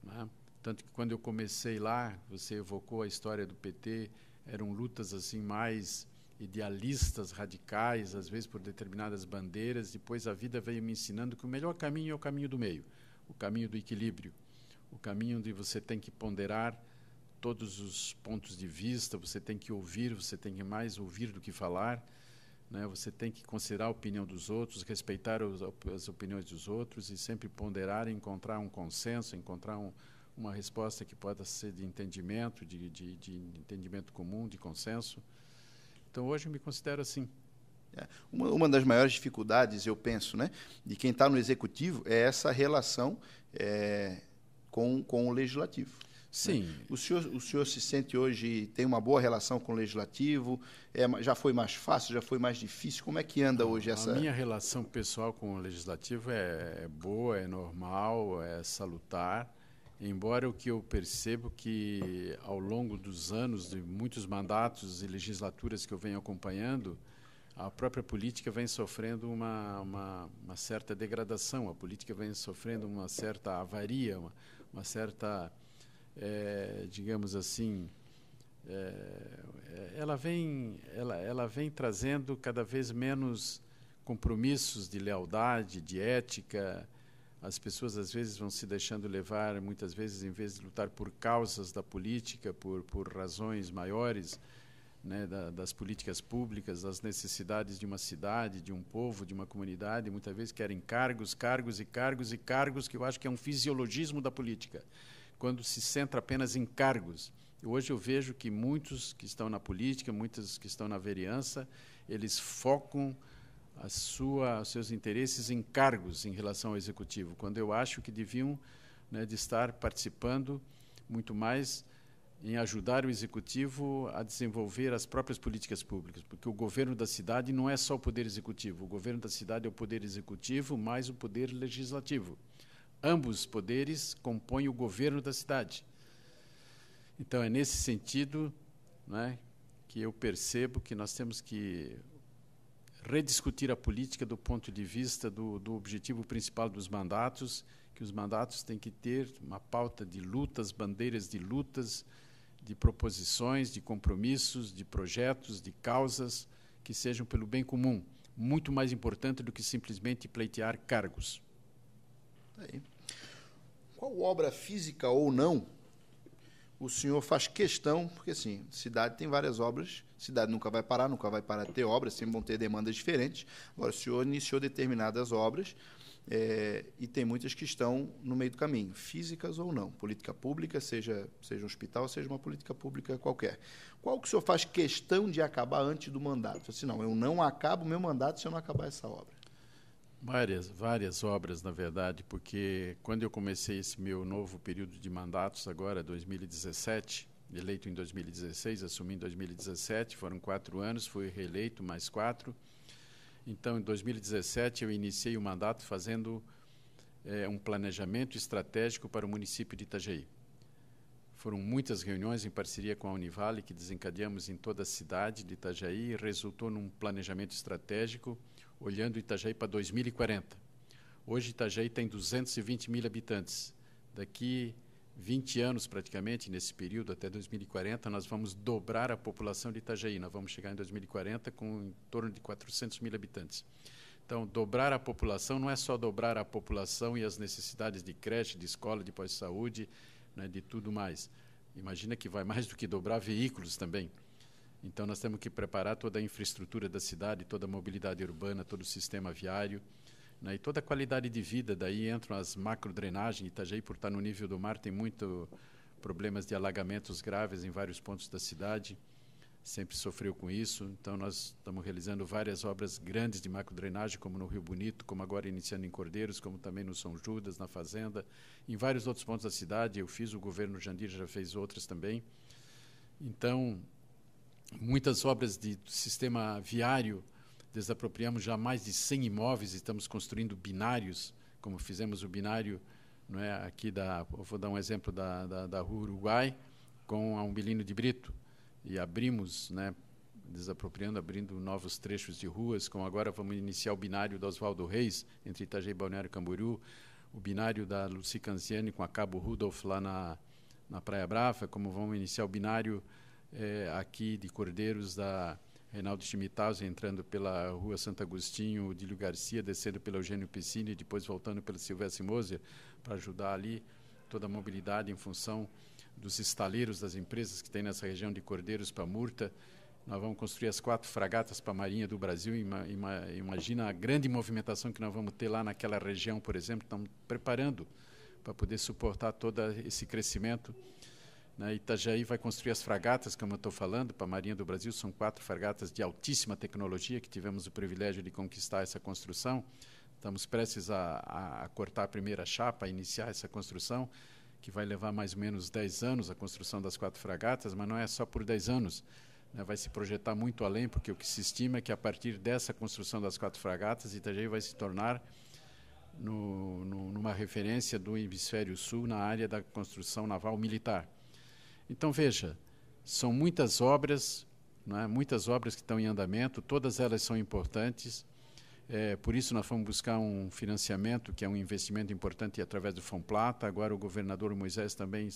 né? Tanto que, quando eu comecei lá, você evocou a história do PT, eram lutas assim mais idealistas, radicais, às vezes por determinadas bandeiras. Depois a vida veio me ensinando que o melhor caminho é o caminho do meio, o caminho do equilíbrio, o caminho onde você tem que ponderar todos os pontos de vista, você tem que ouvir, você tem que mais ouvir do que falar. Você tem que considerar a opinião dos outros, respeitar as opiniões dos outros e sempre ponderar, encontrar um consenso, encontrar uma resposta que possa ser de entendimento, de entendimento comum, de consenso. Então, hoje eu me considero assim. Uma das maiores dificuldades, eu penso, né, de quem está no executivo é essa relação com o legislativo. Sim. O senhor se sente hoje, tem uma boa relação com o legislativo? Já foi mais fácil, já foi mais difícil? Como é que anda hoje essa... A minha relação pessoal com o legislativo é boa, é normal, é salutar, embora o que eu percebo que, ao longo dos anos, de muitos mandatos e legislaturas que eu venho acompanhando, a própria política vem sofrendo uma certa degradação, a política vem sofrendo uma certa avaria, uma certa... digamos assim, ela vem trazendo cada vez menos compromissos de lealdade, de ética. As pessoas, às vezes, vão se deixando levar, muitas vezes, em vez de lutar por causas da política, por razões maiores, né, das políticas públicas, das necessidades de uma cidade, de um povo, de uma comunidade, muitas vezes querem cargos, cargos e cargos e cargos, que eu acho que é um fisiologismo da política, quando se centra apenas em cargos. Hoje eu vejo que muitos que estão na política, muitos que estão na vereança, eles focam os seus interesses em cargos em relação ao executivo, quando eu acho que deviam, né, de estar participando muito mais em ajudar o executivo a desenvolver as próprias políticas públicas, porque o governo da cidade não é só o poder executivo, o governo da cidade é o poder executivo mais o poder legislativo. Ambos os poderes compõem o governo da cidade. Então, é nesse sentido, né, que eu percebo que nós temos que rediscutir a política do ponto de vista do objetivo principal dos mandatos, que os mandatos têm que ter uma pauta de lutas, bandeiras de lutas, de proposições, de compromissos, de projetos, de causas que sejam pelo bem comum, muito mais importante do que simplesmente pleitear cargos. Aí. Qual obra física ou não o senhor faz questão? Porque, assim, cidade tem várias obras, cidade nunca vai parar de ter obras, sempre vão ter demandas diferentes. Agora, o senhor iniciou determinadas obras e tem muitas que estão no meio do caminho, físicas ou não, política pública, seja um hospital, seja uma política pública qualquer. Qual que o senhor faz questão de acabar antes do mandato? Assim, não, eu não acabo o meu mandato se eu não acabar essa obra. Várias obras, na verdade, porque quando eu comecei esse meu novo período de mandatos, agora, 2017, eleito em 2016, assumi em 2017, foram 4 anos, fui reeleito mais 4. Então, em 2017, eu iniciei o mandato fazendo um planejamento estratégico para o município de Itajaí. Foram muitas reuniões em parceria com a Univale que desencadeamos em toda a cidade de Itajaí e resultou num planejamento estratégico olhando Itajaí para 2040. Hoje Itajaí tem 220 mil habitantes. Daqui 20 anos praticamente, nesse período até 2040, nós vamos dobrar a população de Itajaí. Nós vamos chegar em 2040 com em torno de 400 mil habitantes. Então, dobrar a população não é só dobrar a população e as necessidades de creche, de escola, de pós-saúde, né, de tudo mais. Imagina que vai mais do que dobrar veículos também. Então, nós temos que preparar toda a infraestrutura da cidade, toda a mobilidade urbana, todo o sistema viário, né, e toda a qualidade de vida. Daí entram as macrodrenagens. Itajaí, por estar no nível do mar, tem muito problemas de alagamentos graves em vários pontos da cidade. Sempre sofreu com isso, então nós estamos realizando várias obras grandes de macrodrenagem, como no Rio Bonito, como agora iniciando em Cordeiros, como também no São Judas, na Fazenda, em vários outros pontos da cidade. Eu fiz, o governo Jandir já fez outras também. Então, muitas obras de sistema viário, desapropriamos já mais de 100 imóveis, estamos construindo binários, como fizemos o binário, não é, aqui da, eu vou dar um exemplo da Rua Uruguai, com a Umbilino de Brito. E abrimos, né, desapropriando, abrindo novos trechos de ruas, como agora vamos iniciar o binário do Oswaldo Reis, entre Itajaí e Balneário Camboriú, o binário da Lucy Canziani com a Cabo Rudolf lá na Praia Brava, como vamos iniciar o binário aqui de Cordeiros da Reinaldo Schmidthausen, entrando pela Rua Santo Agostinho, Odílio Garcia, descendo pela Eugênio Piscini, depois voltando pela Silvestre Moser, para ajudar ali toda a mobilidade em função dos estaleiros das empresas que tem nessa região de Cordeiros para Murta. Nós vamos construir as 4 fragatas para a Marinha do Brasil. Imagina a grande movimentação que nós vamos ter lá naquela região, por exemplo. Estamos preparando para poder suportar todo esse crescimento. Na Itajaí vai construir as fragatas, como eu estou falando, para a Marinha do Brasil. São 4 fragatas de altíssima tecnologia que tivemos o privilégio de conquistar essa construção. Estamos prestes a cortar a primeira chapa, a iniciar essa construção, que vai levar mais ou menos 10 anos a construção das 4 fragatas, mas não é só por 10 anos, né? Vai se projetar muito além, porque o que se estima é que a partir dessa construção das 4 fragatas, Itajaí vai se tornar numa referência do hemisfério sul na área da construção naval militar. Então, veja, são muitas obras, né? Muitas obras que estão em andamento, todas elas são importantes. Por isso, nós fomos buscar um financiamento, que é um investimento importante através do FONPLATA. Agora, o governador Moisés também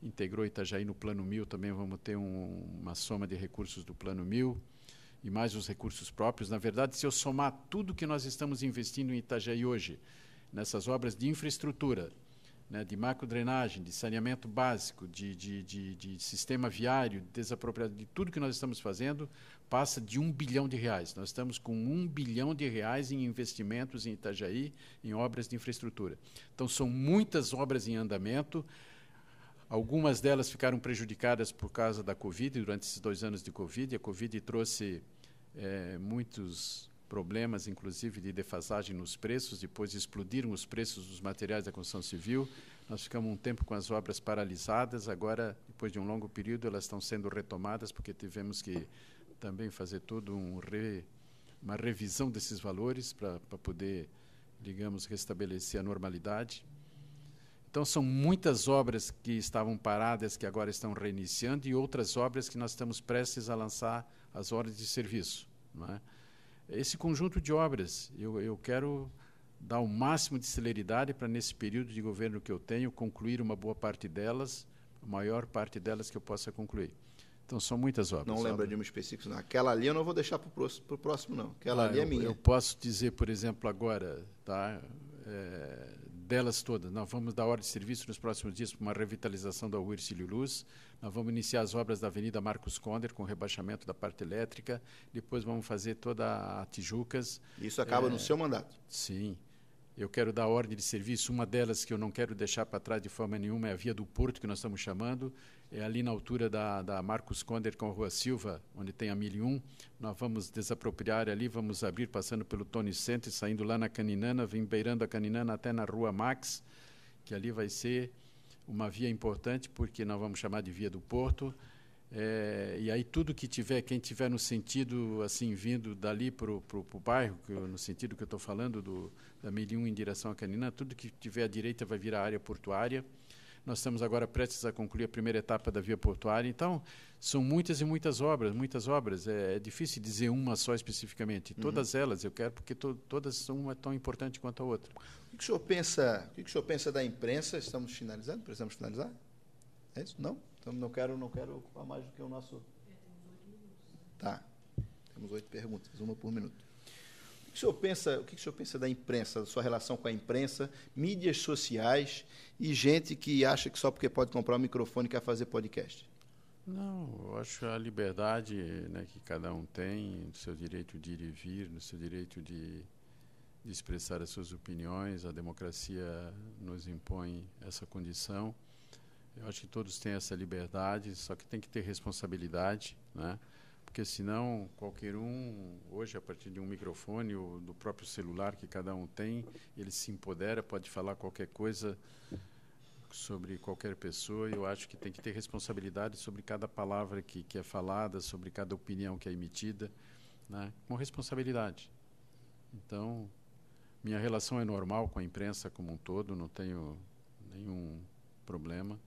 integrou Itajaí no Plano Mil. Também vamos ter uma soma de recursos do Plano Mil e mais os recursos próprios. Na verdade, se eu somar tudo que nós estamos investindo em Itajaí hoje, nessas obras de infraestrutura, né, de macrodrenagem, de saneamento básico, de sistema viário, desapropriado, de tudo que nós estamos fazendo, passa de R$1 bilhão. Nós estamos com R$1 bilhão em investimentos em Itajaí, em obras de infraestrutura. Então, são muitas obras em andamento. Algumas delas ficaram prejudicadas por causa da Covid, durante esses 2 anos de Covid. A Covid trouxe muitos problemas, inclusive de defasagem nos preços, depois explodiram os preços dos materiais da construção civil. Nós ficamos um tempo com as obras paralisadas, agora, depois de um longo período, elas estão sendo retomadas, porque tivemos que também fazer toda uma revisão desses valores para poder, digamos, restabelecer a normalidade. Então, são muitas obras que estavam paradas, que agora estão reiniciando, e outras obras que nós estamos prestes a lançar as ordens de serviço, não é? Esse conjunto de obras, eu quero dar o máximo de celeridade para, nesse período de governo que eu tenho, concluir uma boa parte delas, a maior parte delas que eu possa concluir. Então, são muitas obras. Não lembra de um específico, não. Aquela ali eu não vou deixar para o próximo, não. Aquela ali é minha. Eu posso dizer, por exemplo, agora, tá, delas todas, nós vamos dar ordem de serviço nos próximos dias para uma revitalização da Rua Hercílio Luz. Nós vamos iniciar as obras da Avenida Marcos Conder, com rebaixamento da parte elétrica. Depois vamos fazer toda a Tijucas. Isso acaba no seu mandato? Sim. Eu quero dar ordem de serviço. Uma delas que eu não quero deixar para trás de forma nenhuma é a Via do Porto, que nós estamos chamando. É ali na altura da Marcos Conder com a Rua Silva, onde tem a 1001. Nós vamos desapropriar ali, vamos abrir, passando pelo Tony Center, saindo lá na Caninana, vem beirando a Caninana até na Rua Max, que ali vai ser uma via importante, porque nós vamos chamar de Via do Porto. E aí tudo que tiver, quem tiver no sentido, assim, vindo dali para o bairro, no sentido que eu estou falando, da 1001 em direção à Caninana, tudo que tiver à direita vai virar área portuária. Nós estamos agora prestes a concluir a primeira etapa da via portuária. Então, são muitas e muitas obras, muitas obras. É difícil dizer uma só especificamente. Todas elas eu quero, porque todas uma é tão importante quanto a outra. O que o senhor pensa? O que o senhor pensa da imprensa? Estamos finalizando? Precisamos finalizar? É isso? Não? Então, não quero ocupar mais do que o nosso. Tá. Temos 8 perguntas, uma por minuto. O que o senhor pensa da imprensa, da sua relação com a imprensa, mídias sociais e gente que acha que só porque pode comprar um microfone quer fazer podcast? Não, eu acho a liberdade, né, que cada um tem, no seu direito de ir e vir, no seu direito de expressar as suas opiniões. A democracia nos impõe essa condição. Eu acho que todos têm essa liberdade, só que tem que ter responsabilidade, né? Porque senão qualquer um, hoje, a partir de um microfone ou do próprio celular que cada um tem, ele se empodera, pode falar qualquer coisa sobre qualquer pessoa. Eu acho que tem que ter responsabilidade sobre cada palavra que é falada, sobre cada opinião que é emitida, né? Com responsabilidade. Então, minha relação é normal com a imprensa como um todo, não tenho nenhum problema.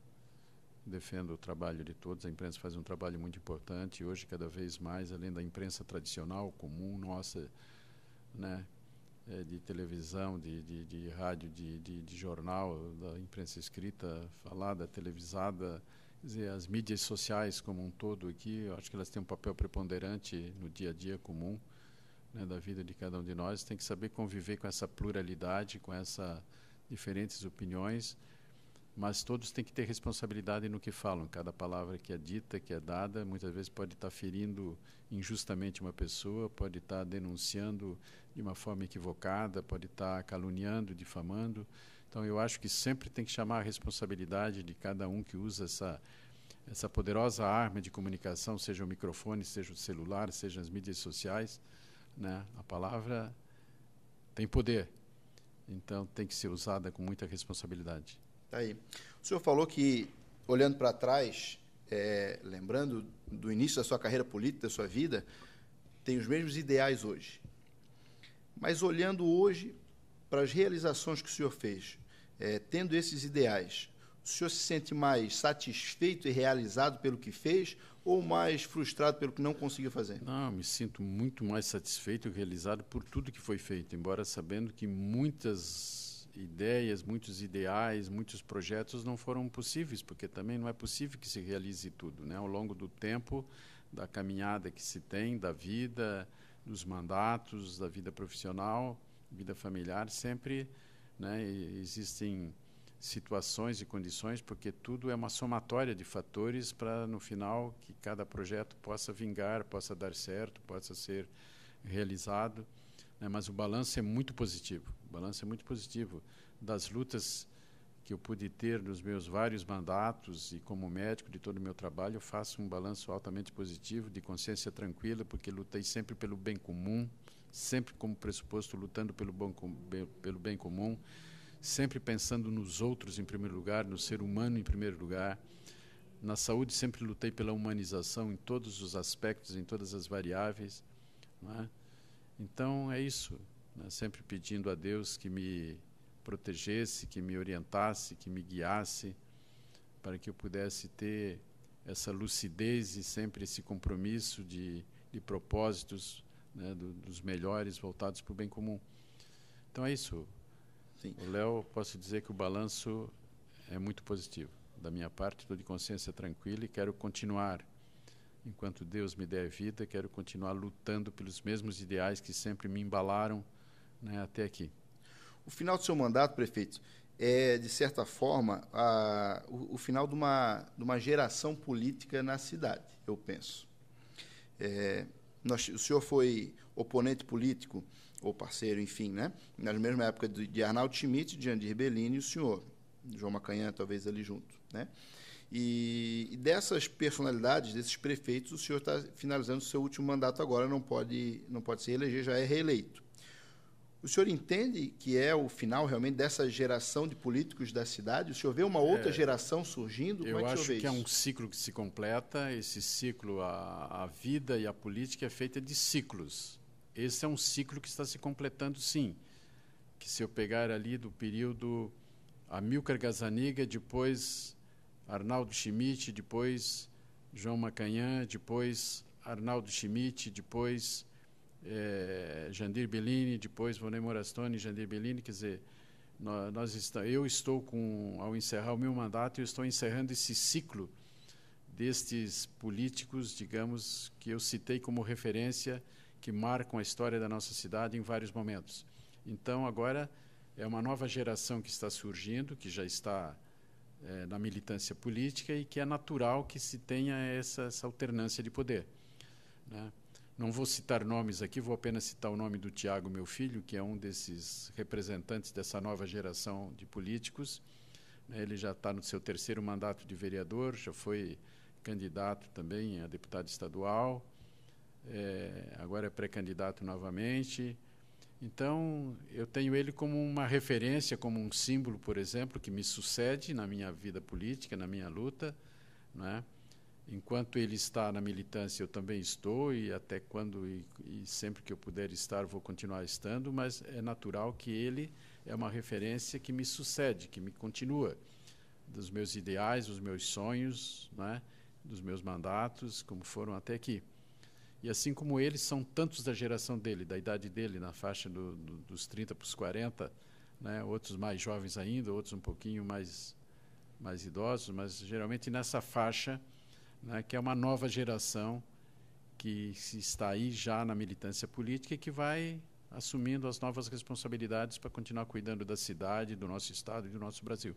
Defendo o trabalho de todos. A imprensa faz um trabalho muito importante, e hoje, cada vez mais, além da imprensa tradicional, comum, nossa, né, de televisão, de rádio, de jornal, da imprensa escrita, falada, televisada, quer dizer, as mídias sociais como um todo aqui, eu acho que elas têm um papel preponderante no dia a dia comum, né, da vida de cada um de nós. Tem que saber conviver com essa pluralidade, com essas diferentes opiniões, mas todos têm que ter responsabilidade no que falam. Cada palavra que é dita, que é dada, muitas vezes pode estar ferindo injustamente uma pessoa, pode estar denunciando de uma forma equivocada, pode estar caluniando, difamando. Então, eu acho que sempre tem que chamar a responsabilidade de cada um que usa essa poderosa arma de comunicação, seja o microfone, seja o celular, seja as mídias sociais, né? A palavra tem poder, então tem que ser usada com muita responsabilidade. Tá aí. O senhor falou que, olhando para trás, lembrando do início da sua carreira política, da sua vida, tem os mesmos ideais hoje. Mas, olhando hoje para as realizações que o senhor fez, tendo esses ideais, o senhor se sente mais satisfeito e realizado pelo que fez ou mais frustrado pelo que não conseguiu fazer? Não, me sinto muito mais satisfeito e realizado por tudo que foi feito, embora sabendo que muitas ideias, muitos ideais, muitos projetos não foram possíveis, porque também não é possível que se realize tudo, né? Ao longo do tempo, da caminhada que se tem, da vida, dos mandatos, da vida profissional, vida familiar, sempre, né, existem situações e condições, porque tudo é uma somatória de fatores para, no final, que cada projeto possa vingar, possa dar certo, possa ser realizado. Mas o balanço é muito positivo. O balanço é muito positivo. Das lutas que eu pude ter nos meus vários mandatos e como médico, de todo o meu trabalho, eu faço um balanço altamente positivo, de consciência tranquila, porque lutei sempre pelo bem comum, sempre como pressuposto lutando pelo bem comum, sempre pensando nos outros em primeiro lugar, no ser humano em primeiro lugar. Na saúde, sempre lutei pela humanização em todos os aspectos, em todas as variáveis, não é? Então, é isso, né? Sempre pedindo a Deus que me protegesse, que me orientasse, que me guiasse, para que eu pudesse ter essa lucidez e sempre esse compromisso de propósitos, né, dos melhores voltados para o bem comum. Então, é isso. Sim. O Léo, posso dizer que o balanço é muito positivo. Da minha parte, estou de consciência tranquila e quero continuar. Enquanto Deus me der vida, quero continuar lutando pelos mesmos ideais que sempre me embalaram, né, até aqui. O final do seu mandato, prefeito, é, de certa forma, o final de uma geração política na cidade, eu penso. O senhor foi oponente político, ou parceiro, enfim, né, na mesma época de Arnaldo Schmidt, de Jandir Bellini e o senhor, João Macanhã, talvez ali junto, né? E dessas personalidades, desses prefeitos, o senhor está finalizando o seu último mandato agora, não pode se reeleger, já é reeleito. O senhor entende que é o final, realmente, dessa geração de políticos da cidade? O senhor vê uma outra geração surgindo? Eu acho que é um ciclo que se completa. Esse ciclo, a vida e a política é feita de ciclos. Esse é um ciclo que está se completando, sim. Que se eu pegar ali do período Amilcar Gazzaniga, depois Arnaldo Schmidt, depois João Macanhã, depois Arnaldo Schmidt, depois Jandir Bellini, depois Volnei Morastoni, Jandir Bellini. Quer dizer, eu estou com, ao encerrar o meu mandato, eu estou encerrando esse ciclo destes políticos, digamos, que eu citei como referência, que marcam a história da nossa cidade em vários momentos. Então, agora, é uma nova geração que está surgindo, que já está na militância política e que é natural que se tenha essa alternância de poder, né? Não vou citar nomes aqui, vou apenas citar o nome do Tiago, meu filho, que é um desses representantes dessa nova geração de políticos. Ele já está no seu terceiro mandato de vereador, já foi candidato também a deputado estadual, agora é pré-candidato novamente. Então, eu tenho ele como uma referência, como um símbolo, por exemplo, que me sucede na minha vida política, na minha luta, né? Enquanto ele está na militância, eu também estou, e até quando e sempre que eu puder estar, vou continuar estando, mas é natural que ele é uma referência que me sucede, que me continua, dos meus ideais, dos meus sonhos, né? Dos meus mandatos, como foram até aqui. E assim como ele, são tantos da geração dele, da idade dele, na faixa dos 30 para os 40, né? Outros mais jovens ainda, outros um pouquinho mais idosos, mas geralmente nessa faixa, né? Que é uma nova geração que está aí já na militância política e que vai assumindo as novas responsabilidades para continuar cuidando da cidade, do nosso estado e do nosso Brasil.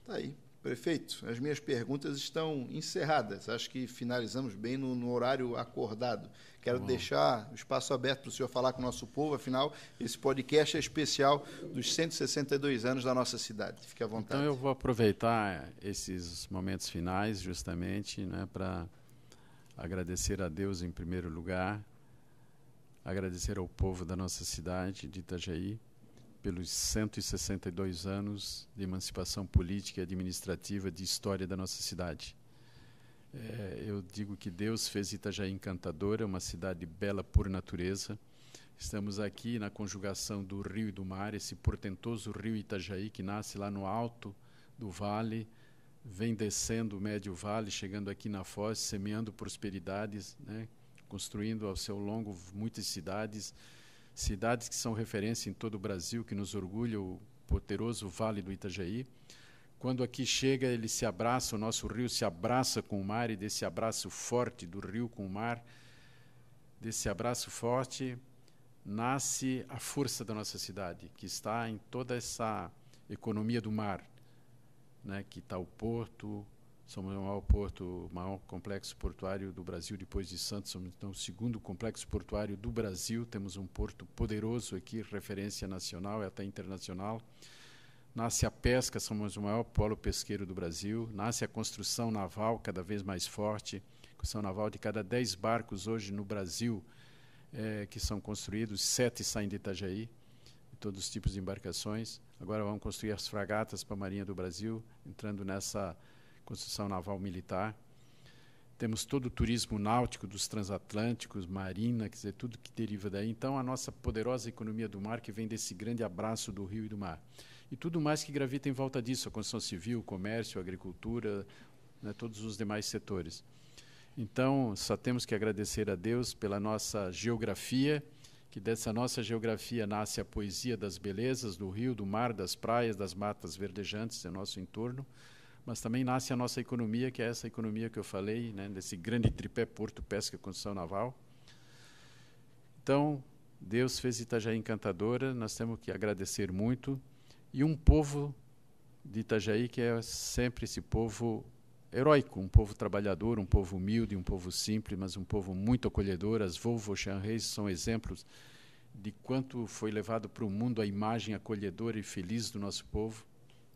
Está aí. Prefeito, as minhas perguntas estão encerradas. Acho que finalizamos bem no horário acordado. Quero deixar o espaço aberto para o senhor falar com o nosso povo, afinal, esse podcast é especial dos 162 anos da nossa cidade. Fique à vontade. Então, eu vou aproveitar esses momentos finais, justamente, né, para agradecer a Deus, em primeiro lugar, agradecer ao povo da nossa cidade, de Itajaí, pelos 162 anos de emancipação política e administrativa de história da nossa cidade. Eu digo que Deus fez Itajaí encantadora, uma cidade bela por natureza. Estamos aqui na conjugação do rio e do mar, esse portentoso rio Itajaí, que nasce lá no alto do vale, vem descendo o médio vale, chegando aqui na foz, semeando prosperidades, né? Construindo ao seu longo muitas cidades que são referência em todo o Brasil, que nos orgulha o poderoso Vale do Itajaí. Quando aqui chega, ele se abraça, o nosso rio se abraça com o mar, e desse abraço forte do rio com o mar, desse abraço forte, nasce a força da nossa cidade, que está em toda essa economia do mar, né? Que está o porto, somos o maior complexo portuário do Brasil, depois de Santos, somos então o segundo complexo portuário do Brasil, temos um porto poderoso aqui, referência nacional e até internacional. Nasce a pesca, somos o maior polo pesqueiro do Brasil, nasce a construção naval cada vez mais forte, construção naval de cada 10 barcos hoje no Brasil que são construídos, 7 saem de Itajaí, todos os tipos de embarcações. Agora vamos construir as fragatas para a Marinha do Brasil, entrando nessa construção naval militar. Temos todo o turismo náutico dos transatlânticos, marina, quer dizer, tudo que deriva daí. Então, a nossa poderosa economia do mar, que vem desse grande abraço do rio e do mar. E tudo mais que gravita em volta disso, a construção civil, o comércio, a agricultura, né, todos os demais setores. Então, só temos que agradecer a Deus pela nossa geografia, que dessa nossa geografia nasce a poesia das belezas do rio, do mar, das praias, das matas verdejantes do nosso entorno, mas também nasce a nossa economia, que é essa economia que eu falei, né, desse grande tripé porto, pesca, construção naval. Então, Deus fez Itajaí encantadora, nós temos que agradecer muito, e um povo de Itajaí que é sempre esse povo heróico, um povo trabalhador, um povo humilde, um povo simples, mas um povo muito acolhedor. As Volvo Xanreis são exemplos de quanto foi levado para o mundo a imagem acolhedora e feliz do nosso povo.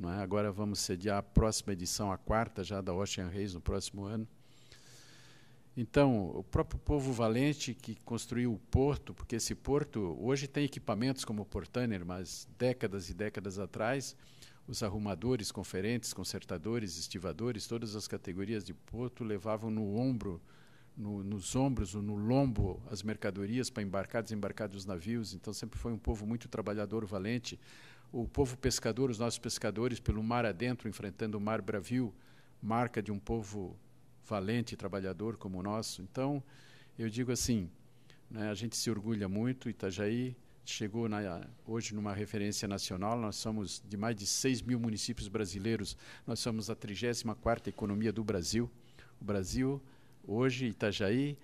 Agora vamos sediar a próxima edição, a quarta já da Ocean Race, no próximo ano. Então, o próprio povo valente que construiu o porto, porque esse porto hoje tem equipamentos como o Portainer, mas décadas e décadas atrás, os arrumadores, conferentes, consertadores, estivadores, todas as categorias de porto levavam nos ombros ou no lombo as mercadorias para embarcar, desembarcar dos navios. Então, sempre foi um povo muito trabalhador, valente, o povo pescador, os nossos pescadores, pelo mar adentro, enfrentando o mar bravio, marca de um povo valente e trabalhador como o nosso. Então, eu digo assim, né, a gente se orgulha muito. Itajaí chegou hoje numa referência nacional. Nós somos de mais de 6 mil municípios brasileiros. Nós somos a 34ª economia do Brasil. O Brasil, hoje, Itajaí,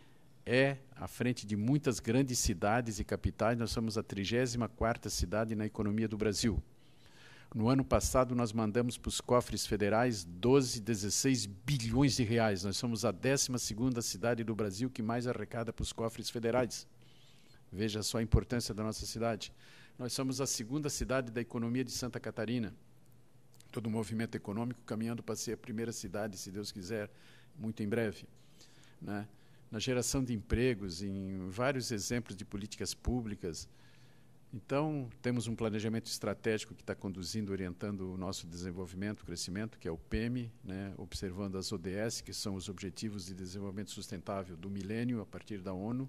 é à frente de muitas grandes cidades e capitais. Nós somos a 34ª cidade na economia do Brasil. No ano passado, nós mandamos para os cofres federais 16 bilhões de reais. Nós somos a 12ª cidade do Brasil que mais arrecada para os cofres federais. Veja só a importância da nossa cidade. Nós somos a 2ª cidade da economia de Santa Catarina. Todo o movimento econômico caminhando para ser a 1ª cidade, se Deus quiser, muito em breve, né? Na geração de empregos, em vários exemplos de políticas públicas. Então, temos um planejamento estratégico que está conduzindo, orientando o nosso desenvolvimento, crescimento, que é o PEM, né? Observando as ODS, que são os Objetivos de Desenvolvimento Sustentável do Milênio, a partir da ONU.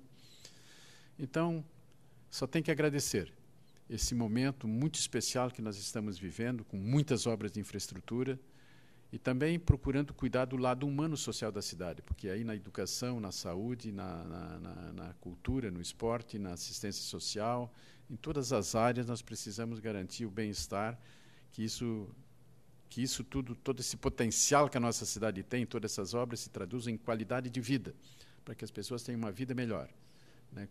Então, só tem que agradecer esse momento muito especial que nós estamos vivendo, com muitas obras de infraestrutura, e também procurando cuidar do lado humano social da cidade, porque aí na educação, na saúde, na cultura, no esporte, na assistência social, em todas as áreas nós precisamos garantir o bem-estar, que isso tudo, todo esse potencial que a nossa cidade tem, todas essas obras se traduzem em qualidade de vida, para que as pessoas tenham uma vida melhor, né?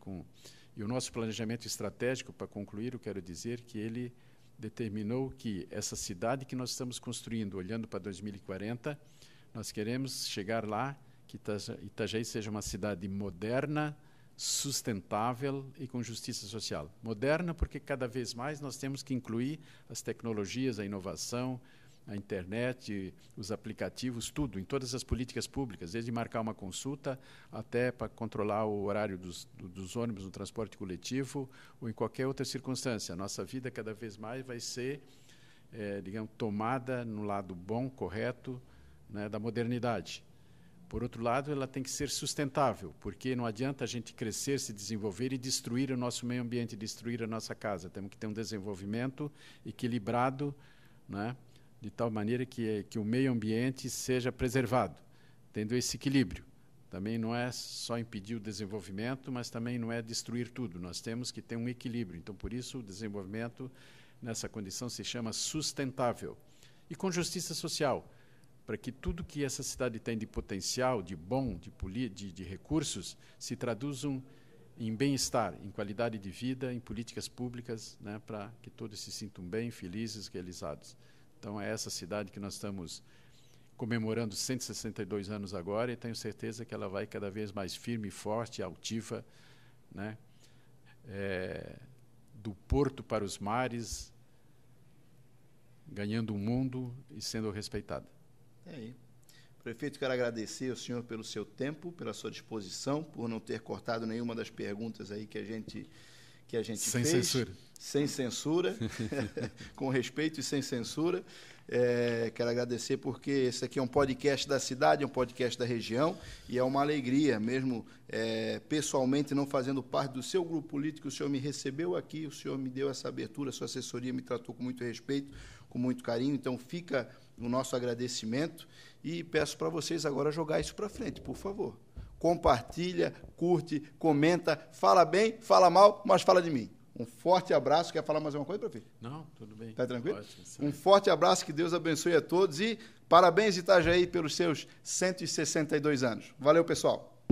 E o nosso planejamento estratégico, para concluir, eu quero dizer que ele determinou que essa cidade que nós estamos construindo, olhando para 2040, nós queremos chegar lá, que Itajaí seja uma cidade moderna, sustentável e com justiça social. Moderna porque cada vez mais nós temos que incluir as tecnologias, a inovação, a internet, os aplicativos, tudo, em todas as políticas públicas, desde marcar uma consulta até para controlar o horário dos ônibus no transporte coletivo ou em qualquer outra circunstância. A nossa vida cada vez mais vai ser, digamos, tomada no lado bom, correto, né, da modernidade. Por outro lado, ela tem que ser sustentável, porque não adianta a gente crescer, se desenvolver e destruir o nosso meio ambiente, destruir a nossa casa. Temos que ter um desenvolvimento equilibrado, né, de tal maneira que o meio ambiente seja preservado, tendo esse equilíbrio. Também não é só impedir o desenvolvimento, mas também não é destruir tudo. Nós temos que ter um equilíbrio. Então, por isso, o desenvolvimento, nessa condição, se chama sustentável. E com justiça social, para que tudo que essa cidade tem de potencial, de bom, de recursos, se traduzam em bem-estar, em qualidade de vida, em políticas públicas, né, para que todos se sintam bem, felizes, realizados. Então, é essa cidade que nós estamos comemorando 162 anos agora, e tenho certeza que ela vai cada vez mais firme, forte, altiva, né? Do porto para os mares, ganhando o mundo e sendo respeitada. É aí. Prefeito, quero agradecer ao senhor pelo seu tempo, pela sua disposição, por não ter cortado nenhuma das perguntas aí que a gente sem fez. Censura. Sem censura, com respeito e sem censura. Quero agradecer porque esse aqui é um podcast da cidade, é um podcast da região, e é uma alegria, mesmo pessoalmente não fazendo parte do seu grupo político, o senhor me recebeu aqui, o senhor me deu essa abertura, a sua assessoria me tratou com muito respeito, com muito carinho, então fica o nosso agradecimento, e peço para vocês agora jogar isso para frente, por favor. Compartilha, curte, comenta, fala bem, fala mal, mas fala de mim. Um forte abraço. Quer falar mais alguma coisa, prefeito? Não, tudo bem. Está tranquilo? Ótimo, um forte abraço, que Deus abençoe a todos, e parabéns, Itajaí, pelos seus 162 anos. Valeu, pessoal.